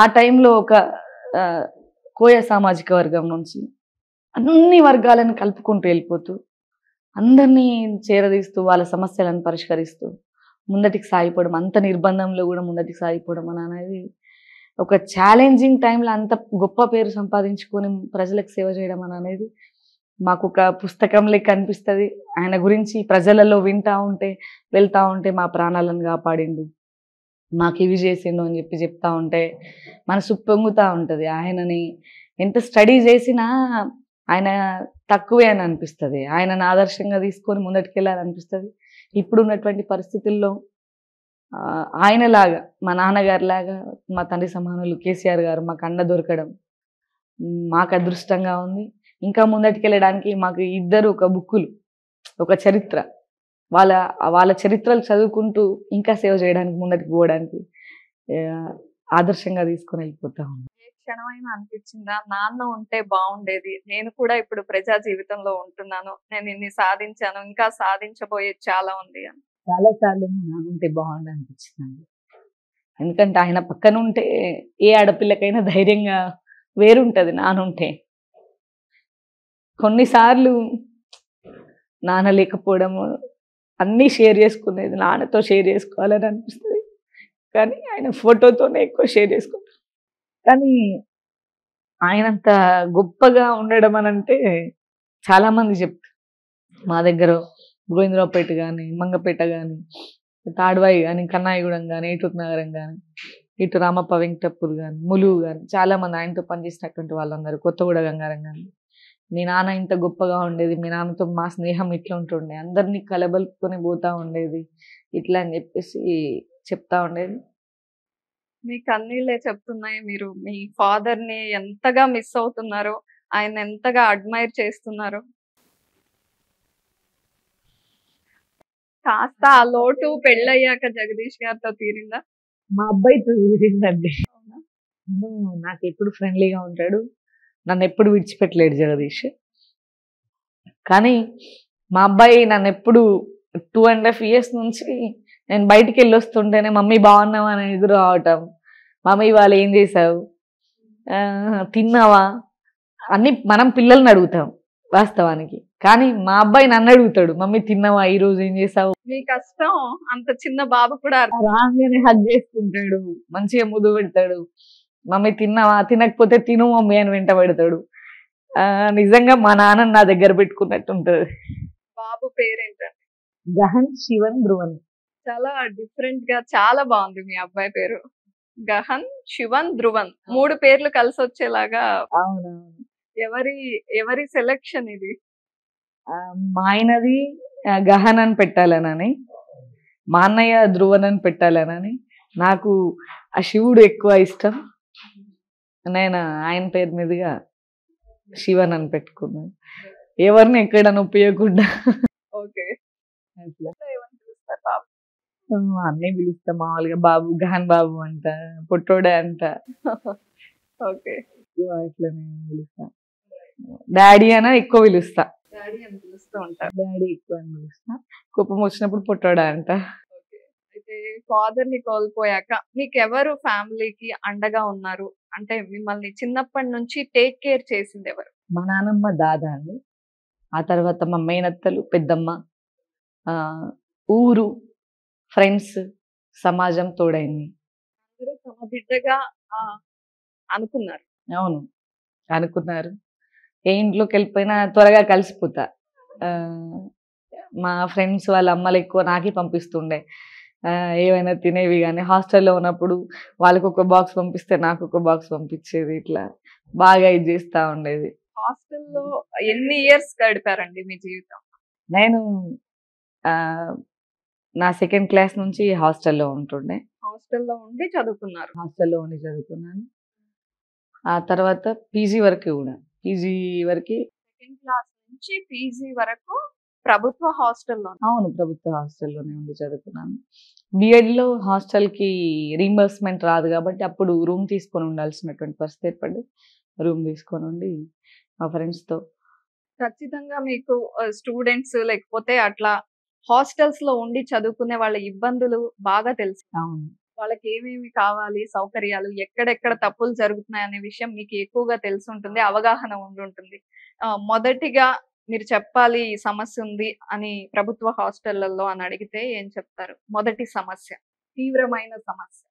ఆ టైంలో ఒక కోయ సామాజిక వర్గం నుంచి అన్ని వర్గాలను కలుపుకుంటూ వెళ్ళిపోతూ అందరినీ చేరదీస్తూ వాళ్ళ సమస్యలను పరిష్కరిస్తూ ముందటికి సాగిపోవడం, అంత నిర్బంధంలో కూడా ముందటికి సాగిపోవడం అని అనేది ఒక ఛాలెంజింగ్ టైంలో అంత గొప్ప పేరు సంపాదించుకొని ప్రజలకు సేవ చేయడం అని అనేది మాకు ఒక పుస్తకం లెక్క అనిపిస్తుంది. ఆయన గురించి ప్రజలలో వింటూ ఉంటే, వెళ్తూ ఉంటే మా ప్రాణాలను కాపాడిండు, మాకు ఇవి చేసిండు అని చెప్పి చెప్తా ఉంటే మనసు పొంగుతూ ఉంటుంది. ఆయనని ఎంత స్టడీ చేసినా ఆయన తక్కువే అని అనిపిస్తుంది, ఆయనను ఆదర్శంగా తీసుకొని ముందటికి వెళ్ళాలనిపిస్తుంది. ఇప్పుడున్నటువంటి పరిస్థితుల్లో ఆయనలాగా, మా నాన్నగారిలాగా, మా తండ్రి సమానులు కేసీఆర్ గారు మాకు అండ దొరకడం మాకు అదృష్టంగా ఉంది. ఇంకా ముందటికి వెళ్ళడానికి మాకు ఇద్దరు ఒక బుక్కులు, ఒక చరిత్ర, వాళ్ళ వాళ్ళ చరిత్రలు చదువుకుంటూ ఇంకా సేవ చేయడానికి ముందటికి పోవడానికి ఆదర్శంగా తీసుకొని వెళ్ళిపోతా ఉంది. ఏ క్షణమైనా అనిపించిందా నాన్న ఉంటే బాగుండేది, నేను కూడా ఇప్పుడు ప్రజా జీవితంలో ఉంటున్నాను, నేను ఇన్ని సాధించాను, ఇంకా సాధించబోయేది చాలా ఉంది అని? చాలా సార్లు నాన్న ఉంటే బాగుండు అనిపించింది. ఎందుకంటే ఆయన పక్కన ఉంటే ఏ ఆడపిల్లకైనా ధైర్యంగా వేరుంటుంది నాన్న ఉంటే. కొన్నిసార్లు నాన్న లేకపోవడము అన్నీ షేర్ చేసుకునేది, నాన్నతో షేర్ చేసుకోవాలని అనిపిస్తుంది, కానీ ఆయన ఫోటోతోనే ఎక్కువ షేర్ చేసుకుంటారు. కానీ ఆయనంత గొప్పగా ఉండడం అని అంటే చాలామంది చెప్తారు. మా దగ్గర గోవిందరావుపేట కానీ, మంగపేట కానీ, తాడ్వాయి కానీ, కన్నాయిగూడెం కానీ, ఏటూరు నగరం కానీ, ఇటు రామప్ప వెంకటపూర్ కానీ, ములుగు కానీ, చాలామంది ఆయనతో పనిచేసినటువంటి వాళ్ళందరూ, కొత్తగూడ గంగారం కానీ, మీ నాన్న ఇంత గొప్పగా ఉండేది, మీ నాన్నతో మా స్నేహం ఇట్లా ఉంటుండే, అందరినీ కలబలుపుకొని పోతా ఉండేది ఇట్లా అని చెప్పేసి చెప్తా ఉండేది. మీ కన్నీళ్ళే చెప్తున్నాయి మీరు మీ ఫాదర్ని ఎంతగా మిస్ అవుతున్నారో, ఆయన ఎంతగా అడ్మైర్ చేస్తున్నారో. కాస్త ఆ లోటు పెళ్ళయ్యాక జగదీష్ గారితో తీరిందా? మా అబ్బాయితో తీరిందండి. నాకు ఎప్పుడు ఫ్రెండ్లీగా ఉంటాడు, నన్ను ఎప్పుడు విడిచిపెట్టలేడు జగదీష్. కానీ మా అబ్బాయి నన్ను ఎప్పుడు టూ అండ్ హాఫ్ ఇయర్స్ నుంచి నేను బయటికి వెళ్ళి వస్తుంటేనే మమ్మీ బాగున్నావా అని ఎదురు రావటం, మమ్మీ వాళ్ళు ఏం చేసావు, తిన్నావా అన్ని మనం పిల్లల్ని అడుగుతాం వాస్తవానికి, కానీ మా అబ్బాయి నన్ను అడుగుతాడు, మమ్మీ తిన్నావా, ఈ రోజు ఏం చేసావు, మీ కష్టం. అంత చిన్న బాబు కూడా రాగానే హగ్ చేసుకుంటాడు, మంచిగా ముద్దు పెడతాడు, మమ్మీ తిన్నావా, తినకపోతే తిను మమ్మీ అని వెంట పెడతాడు. నిజంగా మా నాన్న నా దగ్గర పెట్టుకున్నట్టు ఉంటది. బాబు పేరేంటండి? గహన్ శివన్ ధ్రువన్. చాలా డిఫరెంట్ గా చాలా బాగుంది మీ అబ్బాయి పేరు. గహన్ శివన్ ధ్రువన్, మూడు పేర్లు కలిసి వచ్చేలాగా. అవునవును. ఎవరి ఎవరి సెలక్షన్ ఇది? మా ఆయనది గహన్ అని పెట్టాలనని, మా అన్నయ్య ధ్రువన్ అని పెట్టాలనని. నాకు ఆ శివుడు ఎక్కువ ఇష్టం, నేను ఆయన పేరు మీదుగా శివన్ అని పెట్టుకున్నాను, ఎవరిని ఎక్కడని ఉపయోగకుండా. ఓకే, అన్నీ పిలుస్తా మామూలుగా, బాబు గహన్ బాబు అంట, పొట్టోడే అంట. ఓకే, ఇట్లానే పిలుస్తా. డాడీ అనే ఎక్కువ పిలుస్తా, డాడీ అని పిలుస్తూ ఉంటా, డాడీ ఎక్కువ అని పిలుస్తా. కోపం వచ్చినప్పుడు పొట్టోడా అంట. అయితే ఫాదర్ ని కోల్పోయాక మీకు ఎవరు ఫ్యామిలీకి అండగా ఉన్నారు అంటే, మిమ్మల్ని చిన్నప్పటి నుంచి టేక్ కేర్ చేసింది ఎవరు? మా నానమ్మ దాదా అండి, ఆ తర్వాత మా మేనత్తలు, పెద్దమ్మ, ఊరు, ఫ్రెండ్స్, సమాజం తోడైంది. అందరూ తమ బిడ్డగా అనుకున్నారు. అవును అనుకున్నారు. ఏ ఇంట్లోకి వెళ్ళిపోయినా త్వరగా కలిసిపోతా. మా ఫ్రెండ్స్ వాళ్ళ అమ్మలు ఎక్కువ నాకే పంపిస్తుండే ఏమైనా తినేవి, కానీ హాస్టల్లో ఉన్నప్పుడు వాళ్ళకు ఒక బాక్స్ పంపిస్తే నాకు ఒక బాక్స్ పంపించేది, ఇట్లా బాగా ఇది చేస్తూ ఉండేది. హాస్టల్లో ఎన్ని ఇయర్స్ గడిపారండి మీ జీవితం? నేను నా సెకండ్ క్లాస్ నుంచి హాస్టల్లో ఉంటుండే. హాస్టల్లో ఉండి చదువుకున్నారు? హాస్టల్లో ఉండి చదువుకున్నాను. ఆ తర్వాత పీజీ వరకు కూడా, పీజీ వరకు సెకండ్ క్లాస్ నుంచి పీజీ వరకు ప్రభుత్వ హాస్టల్లో. అవును, ప్రభుత్వ హాస్టల్లోనే ఉండి చదువుకున్నాను. బిఎడ్లో హాస్టల్కి రీంబర్స్మెంట్ రాదు కాబట్టి అప్పుడు రూమ్ తీసుకొని ఉండాల్సినటువంటి పరిస్థితి ఏర్పడి రూమ్ తీసుకొని ఉండి మా ఫ్రెండ్స్తో. ఖచ్చితంగా మీకు స్టూడెంట్స్ లేకపోతే అట్లా హాస్టల్స్లో ఉండి చదువుకునే వాళ్ళ ఇబ్బందులు బాగా తెలుసు. అవును, వాళ్ళకి ఏమేమి కావాలి, సౌకర్యాలు, ఎక్కడెక్కడ తప్పులు జరుగుతున్నాయి అనే విషయం మీకు ఎక్కువగా తెలిసి ఉంటుంది, అవగాహన ఉండుంటుంది. మొదటిగా మీరు చెప్పాలి ఈ సమస్య ఉంది అని ప్రభుత్వ హాస్టళ్లలో అని అడిగితే ఏం చెప్తారు? మొదటి సమస్య, తీవ్రమైన సమస్య.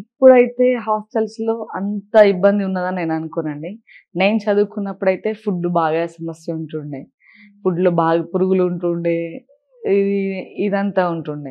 ఇప్పుడైతే హాస్టల్స్ లో అంత ఇబ్బంది ఉన్నదని నేను అనుకోనండి. నేను చదువుకున్నప్పుడు అయితే ఫుడ్ బాగా సమస్య ఉంటుండే, ఫుడ్లో బాగా పురుగులు ఉంటుండే, ఇది ఇదంతా ఉంటుండే.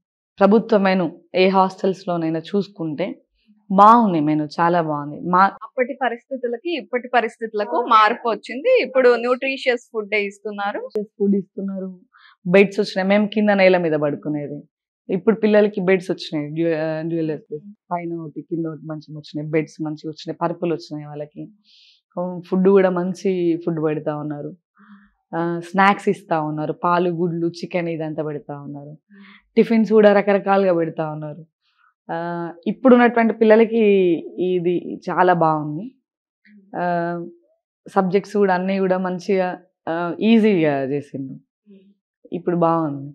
ప్రభుత్వ మెను ఏ హాస్టల్స్లోనైనా చూసుకుంటే బాగుంది, మెను చాలా బాగుంది. మా అప్పటి పరిస్థితులకి ఇప్పటి పరిస్థితులకు మార్పు వచ్చింది, ఇప్పుడు న్యూట్రిషియస్ ఫుడ్ ఇస్తున్నారు, ఫుడ్ ఇస్తున్నారు. బెడ్స్ వచ్చినాయి, మేము కింద నేల మీద పడుకునేది, ఇప్పుడు పిల్లలకి బెడ్స్ వచ్చినాయి, డ్యూయల్ పైన ఒకటి కింద ఒకటి మంచిగా వచ్చినాయి, బెడ్స్ మంచిగా వచ్చినాయి, పరుపులు వచ్చినాయి వాళ్ళకి. ఫుడ్ కూడా మంచి ఫుడ్ పెడతా ఉన్నారు, స్నాక్స్ ఇస్తా ఉన్నారు, పాలు, గుడ్లు, చికెన్ ఇదంతా పెడతా ఉన్నారు, టిఫిన్స్ కూడా రకరకాలుగా పెడతా ఉన్నారు. ఇప్పుడున్నటువంటి పిల్లలకి ఇది చాలా బాగుంది. సబ్జెక్ట్స్ కూడా అన్నీ కూడా మంచిగా ఈజీగా చేసిండ్రు, ఇప్పుడు బాగుంది.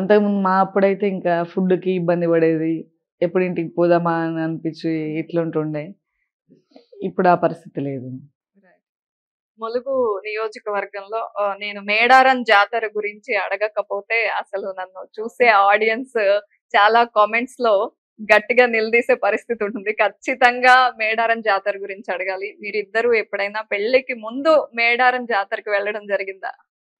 అంతకుముందు మా అప్పుడైతే ఇంకా ఫుడ్కి ఇబ్బంది పడేది, ఎప్పుడు ఇంటికి పోదామా అని అనిపించి ఇట్లుంటుండే, ఇప్పుడు ఆ పరిస్థితి లేదు. ములుగు నియోజకవర్గంలో నేను మేడారం జాతర గురించి అడగకపోతే అసలు నన్ను చూసే ఆడియన్స్ చాలా కామెంట్స్ లో గట్టిగా నిలదీసే పరిస్థితి ఉంటుంది. ఖచ్చితంగా మేడారం జాతర గురించి అడగాలి. మీరిద్దరూ ఎప్పుడైనా పెళ్లికి ముందు మేడారం జాతరకు వెళ్ళడం జరిగిందా?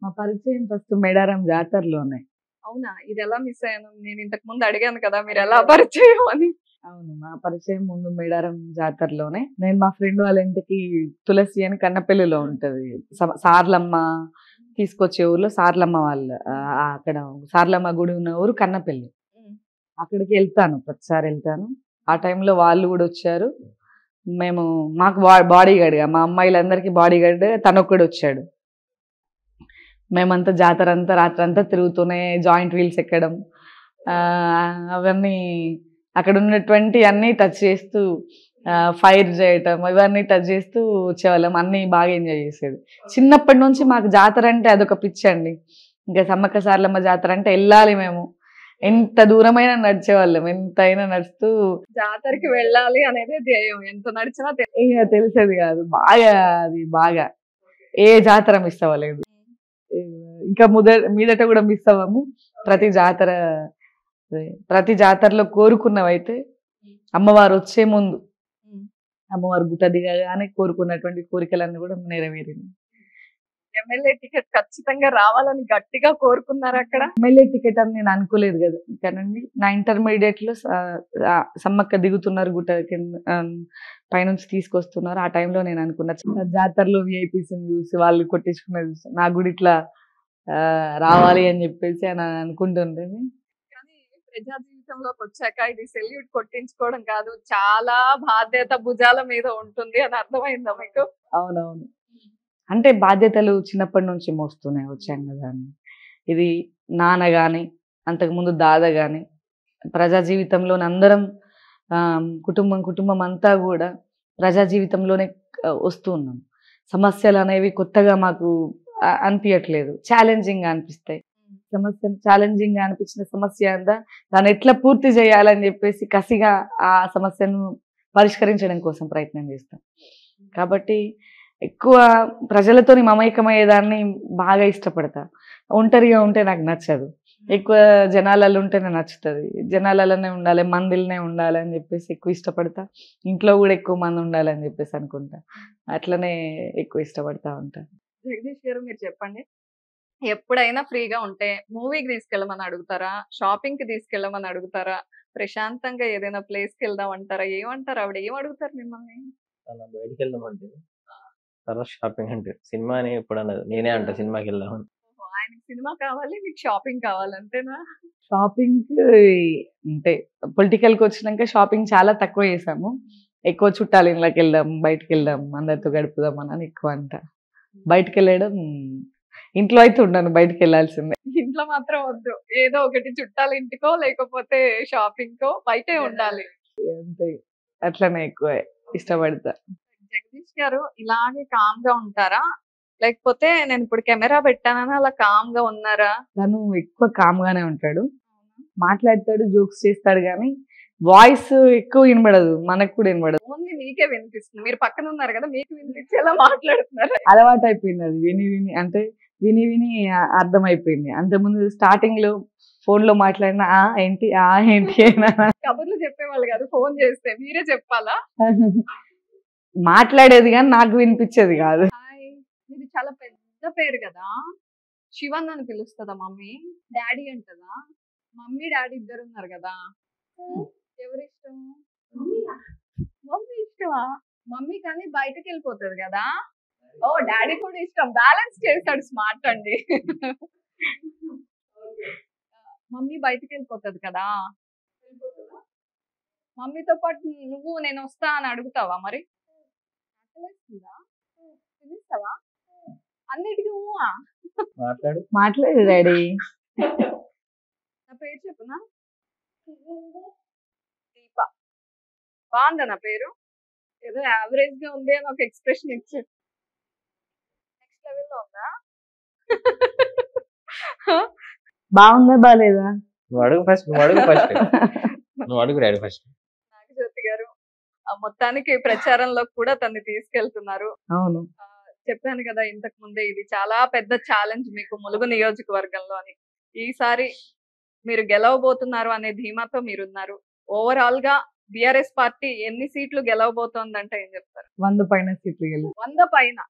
మా పరిచయం ఫస్ట్ మేడారం జాతరలోనే. అవునా, ఇది ఎలా మిస్ అయ్యాను? నేను ఇంతకు ముందు అడిగాను కదా మీరు ఎలా పరిచయం అని. అవును, మా పరిచయం ముందు మేడారం జాతరలోనే. నేను మా ఫ్రెండ్ వాళ్ళ ఇంటికి, తులసి అని కన్నపల్లిలో ఉంటది, సార్లమ్మ తీసుకొచ్చే ఊర్లో, సార్లమ్మ వాళ్ళ అక్కడ సార్లమ్మ గుడి ఉన్న ఊరు కన్నపల్లి, అక్కడికి వెళ్తాను ప్రతిసారి వెళ్తాను. ఆ టైంలో వాళ్ళు కూడా వచ్చారు, మేము మాకు బాడీ గార్డ్గా మా అమ్మాయిలందరికీ బాడీ గార్డ్ తనొక్కడు వచ్చాడు. మేమంతా జాతర అంతా రాత్రి అంతా తిరుగుతూనే జాయింట్ వీల్స్ ఎక్కడం అవన్నీ అక్కడ ఉన్నటువంటి అన్నీ టచ్ చేస్తూ ఫైర్ చేయటం ఇవన్నీ టచ్ చేస్తూ వచ్చేవాళ్ళం. అన్నీ బాగా ఎంజాయ్ చేసేది. చిన్నప్పటి నుంచి మాకు జాతర అంటే అదొక పిచ్చి అండి. ఇంకా సమ్మక్క సార్లమ్మ జాతర అంటే వెళ్ళాలి మేము, ఎంత దూరమైనా నడిచేవాళ్ళం, ఎంత అయినా నడుస్తూ జాతరకి వెళ్ళాలి అనేది ధ్యేయం. ఎంత నడిచినా తెలిసేది కాదు, బాగా అది బాగా ఏ జాతర మిస్ అవ్వలేదు. ఇంకా ముద మీదట కూడా మిస్ అవ్వము. ప్రతి జాతర ప్రతి జాతరలో కోరుకున్నవైతే అమ్మవారు వచ్చే ముందు అమ్మవారు గుట్ట దిగగానే కోరుకున్నటువంటి కోరికలన్నీ కూడా నెరవేరింది. ఎమ్మెల్యే టికెట్ ఖచ్చితంగా రావాలని గట్టిగా కోరుకున్నారు. అక్కడ ఎమ్మెల్యే టికెట్ అని నేను అనుకోలేదు కదా, కానండి నా ఇంటర్మీడియట్ లో సమ్మక్క దిగుతున్నారు, గుట్ట పైనుంచి తీసుకొస్తున్నారు. ఆ టైంలో నేను అనుకున్నా జాతరలో విఐపీస్ చూసి వాళ్ళు కొట్టించుకునే చూసి నా గుడి ఇట్లా రావాలి అని చెప్పేసి అని అనుకుంటుండే. కానీ ప్రజా జీవితంలోకి వచ్చాక ఇది సెల్యూట్ కొట్టించుకోవడం కాదు, చాలా బాధ్యత భుజాల మీద ఉంటుంది అని అర్థమైందా మీకు? అవునవును, అంటే బాధ్యతలు చిన్నప్పటి నుంచి మోస్తూనే వచ్చాం కదా. ఇది నాన్న కానీ అంతకుముందు దాదా కానీ ప్రజా జీవితంలో అందరం కుటుంబం కుటుంబం అంతా కూడా ప్రజా జీవితంలోనే వస్తూ ఉన్నాం. సమస్యలు అనేవి కొత్తగా మాకు అనిపించట్లేదు, ఛాలెంజింగ్గా అనిపిస్తాయి. సమస్య ఛాలెంజింగ్గా అనిపించిన సమస్య అంతా దాన్ని ఎట్లా పూర్తి చేయాలని చెప్పేసి కసిగా ఆ సమస్యను పరిష్కరించడం కోసం ప్రయత్నం చేస్తాం. కాబట్టి ఎక్కువ ప్రజలతో మమేకమయ్యేదాన్ని బాగా ఇష్టపడతా. ఒంటరిగా ఉంటే నాకు నచ్చదు, ఎక్కువ జనాలలో ఉంటేనే నచ్చుతుంది. జనాలలోనే ఉండాలి, మందిలోనే ఉండాలి అని చెప్పేసి ఎక్కువ ఇష్టపడతా. ఇంట్లో కూడా ఎక్కువ మంది ఉండాలని చెప్పేసి అనుకుంటా, అట్లనే ఎక్కువ ఇష్టపడతా ఉంటా. జగదీష్ గారు మీరు చెప్పండి, ఎప్పుడైనా ఫ్రీగా ఉంటే మూవీకి తీసుకెళ్ళమని అడుగుతారా, షాపింగ్కి తీసుకెళ్ళమని అడుగుతారా, ప్రశాంతంగా ఏదైనా ప్లేస్కి వెళ్దాం అంటారా, ఏమంటారు ఆవిడ, ఏం అడుగుతారు మిమ్మల్ని? అలా బయటకు వెళ్దామంటే తర్వాత షాపింగ్ అంటే సినిమా అని ఎప్పుడు అన్నది నేనే అంట, సినిమాకి వెళ్దామని. ఆయనకి సినిమా కావాలి, మీకు షాపింగ్ కావాలి, అంతేనా? షాపింగ్ అంటే పొలిటికల్కి వచ్చినాక షాపింగ్ చాలా తక్కువ చేసాము. ఎక్కువ చుట్టాలు ఇంట్లోకి వెళ్దాం, బయటకు వెళ్దాం, అందరితో గడుపుదాం అని ఎక్కువ అంట. బయటకు వెళ్ళడం ఇంట్లో అయితే ఉన్నాను, బయటకు వెళ్ళాల్సిందే. ఇంట్లో మాత్రం వద్దు, ఏదో ఒకటి చుట్టాలు ఇంటికో లేకపోతే షాపింగ్కో బయటే ఉండాలి అంతే, అట్లనే ఎక్కువ ఇష్టపడతా. జగదీష్ గారు ఇలాగే కామ్ గా ఉంటారా లేకపోతే నేను ఇప్పుడు కెమెరా పెట్టానని అలా కామ్ గా ఉన్నారా? తను ఎక్కువ కామ్ గానే ఉంటాడు, మాట్లాడతాడు, జోక్స్ చేస్తాడు, కానీ వాయిస్ ఎక్కువ వినబడదు, మనకు కూడా వినబడదు. ఓన్లీ మీకే వినిపిస్తుంది, మీరు పక్కన ఉన్నారు కదా, మీకు వినిపించేలా మాట్లాడుతున్నారు. అలవాటు అయిపోయింది అది, విని విని అంటే విని విని అర్థం అయిపోయింది. అంతకుముందు స్టార్టింగ్ లో ఫోన్ లో మాట్లాడినా ఆ ఏంటి ఆ ఏంటి కబుర్లు చెప్పేవాళ్ళు కాదు, ఫోన్ చేస్తే మీరే చెప్పాలా? మాట్లాడేది కానీ నాకు వినిపించేది కాదు. ఇది చాలా పెద్ద పేరు కదా, శివన్ అని పిలుస్తుందా మమ్మీ? డాడీ అంటదా? మమ్మీ డాడీ ఇద్దరు ఉన్నారు కదా, ఎవరి ఇష్టం? మమ్మీ ఇష్టమా? మమ్మీ కానీ బయటకు వెళ్ళిపోతుంది కదా. ఓ డాడీ కూడా ఇష్టం, బ్యాలెన్స్ చేస్తాడు, స్మార్ట్ అండి. మమ్మీ బయటకు వెళ్ళిపోతుంది కదా, మమ్మీతో పాటు నువ్వు నేను వస్తా అని అడుగుతావా? మరి అన్నిటికీ మాట్లాడు డాడీ. నా పేరు చెప్పునా? దీప. బాగుందా నా పేరు? ఏదో యావరేజ్ గా ఉంది అని ఒక ఎక్స్ప్రెషన్ ఇచ్చి నెక్స్ట్ లెవెల్ లో ఉందా? బాగుందా బాలేదా? నాగజ్యోతి గారు మొత్తానికి ప్రచారంలో కూడా తనని తీసుకెళ్తున్నారు. అవును, చెప్పాను కదా ఇంతకు ముందే, ఇది చాలా పెద్ద ఛాలెంజ్ మీకు ములుగు నియోజకవర్గంలో అని. ఈసారి మీరు గెలవబోతున్నారు అనే ధీమాతో మీరున్నారు. ఓవరాల్ గా బిఆర్ఎస్ పార్టీ ఎన్ని సీట్లు గెలవబోతోందంటే ఏం చెప్తారు? వంద పైన సీట్లు గెలవ వంద పైన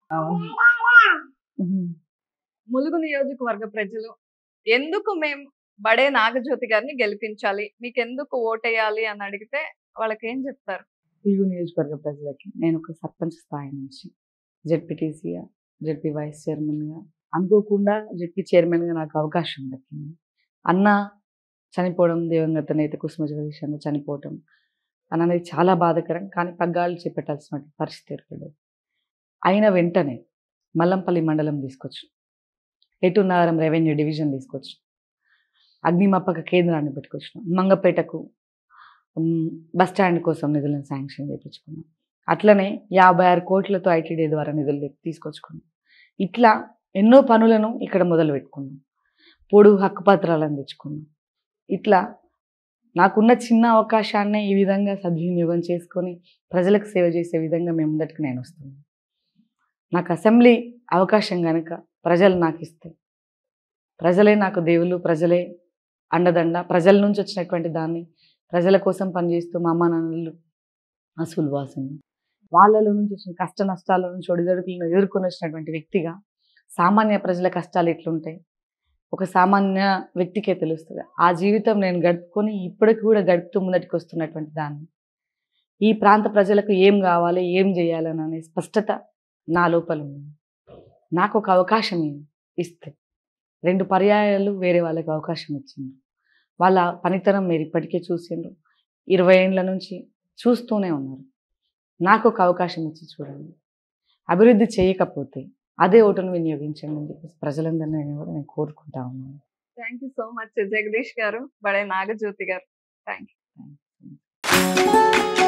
ములుగు నియోజకవర్గ ప్రజలు ఎందుకు మేము బడే నాగజ్యోతి గారిని గెలిపించాలి, మీకెందుకు ఓటేయాలి అని అడిగితే వాళ్ళకి ఏం చెప్తారు? ములుగు నియోజకవర్గ ప్రజలకి నేను ఒక సర్పంచ్ స్థాయి నుంచి జెడ్పీటీసీగా, జెడ్పీ వైస్ చైర్మన్గా, అనుకోకుండా జెడ్పీ చైర్మన్గా నాకు అవకాశం దక్కింది. అన్న చనిపోవడం, దివంగత నేత కుసుమ జగదీష్ అన్న చనిపోవటం, అని అనేది చాలా బాధకరం. కానీ పగ్గాలు చేపెట్టాల్సిన పరిస్థితి ఏర్పడదు. అయిన వెంటనే మల్లంపల్లి మండలం తీసుకొచ్చు, ఎటున్నారం రెవెన్యూ డివిజన్ తీసుకొచ్చు, అగ్నిమాపక కేంద్రాన్ని పెట్టుకొచ్చినాం, మంగపేటకు బస్టాండ్ కోసం నిధులను శాంక్షన్ చేయించుకున్నాం, అట్లనే యాభై ఆరు కోట్లతో ఐటీడీ ద్వారా నిధులు తీసుకొచ్చుకున్నాం. ఇట్లా ఎన్నో పనులను ఇక్కడ మొదలు పెట్టుకున్నాం, పొడుగు హక్కు పత్రాలను తెచ్చుకున్నాం. ఇట్లా నాకున్న చిన్న అవకాశాన్నే ఈ విధంగా సద్వినియోగం చేసుకొని ప్రజలకు సేవ చేసే విధంగా మేము ముందటికి నేను వస్తున్నాను. నాకు అసెంబ్లీ అవకాశం కనుక ప్రజలు నాకు ఇస్తే, ప్రజలే నాకు దేవుళ్ళు, ప్రజలే అండదండ, ప్రజల నుంచి వచ్చినటువంటి దాన్ని ప్రజల కోసం పనిచేస్తూ మా అమ్మ నాన్నలు అసలు వాసనలు వాళ్ళలో నుంచి వచ్చిన కష్ట నష్టాల నుంచి ఒడిదొడుకులను ఎదుర్కొని వచ్చినటువంటి వ్యక్తిగా సామాన్య ప్రజల కష్టాలు ఎట్లుంటాయి ఒక సామాన్య వ్యక్తికే తెలుస్తుంది. ఆ జీవితం నేను గడుపుకొని ఇప్పటికి కూడా గడుపుతూ ముందటికి వస్తున్నటువంటి దాన్ని ఈ ప్రాంత ప్రజలకు ఏం కావాలి ఏం చేయాలని అనే స్పష్టత నా లోపల ఉంది. నాకు ఒక అవకాశం ఇస్తే రెండు పర్యాయాలు వేరే వాళ్ళకి అవకాశం ఇచ్చిండ్రు, వాళ్ళ పనితనం మీరు ఇప్పటికే చూసిండ్రు, ఇరవై ఏళ్ళ నుంచి చూస్తూనే ఉన్నారు. నాకు ఒక అవకాశం ఇచ్చి చూడండి, అభివృద్ధి చేయకపోతే అదే ఓటును వినియోగించండి అని చెప్పేసి ప్రజలందరినీ కూడా నేను కోరుకుంటా ఉన్నాను. Thank you so much Jagadish గారు, బడే నాగజ్యోతి గారు. Thank you.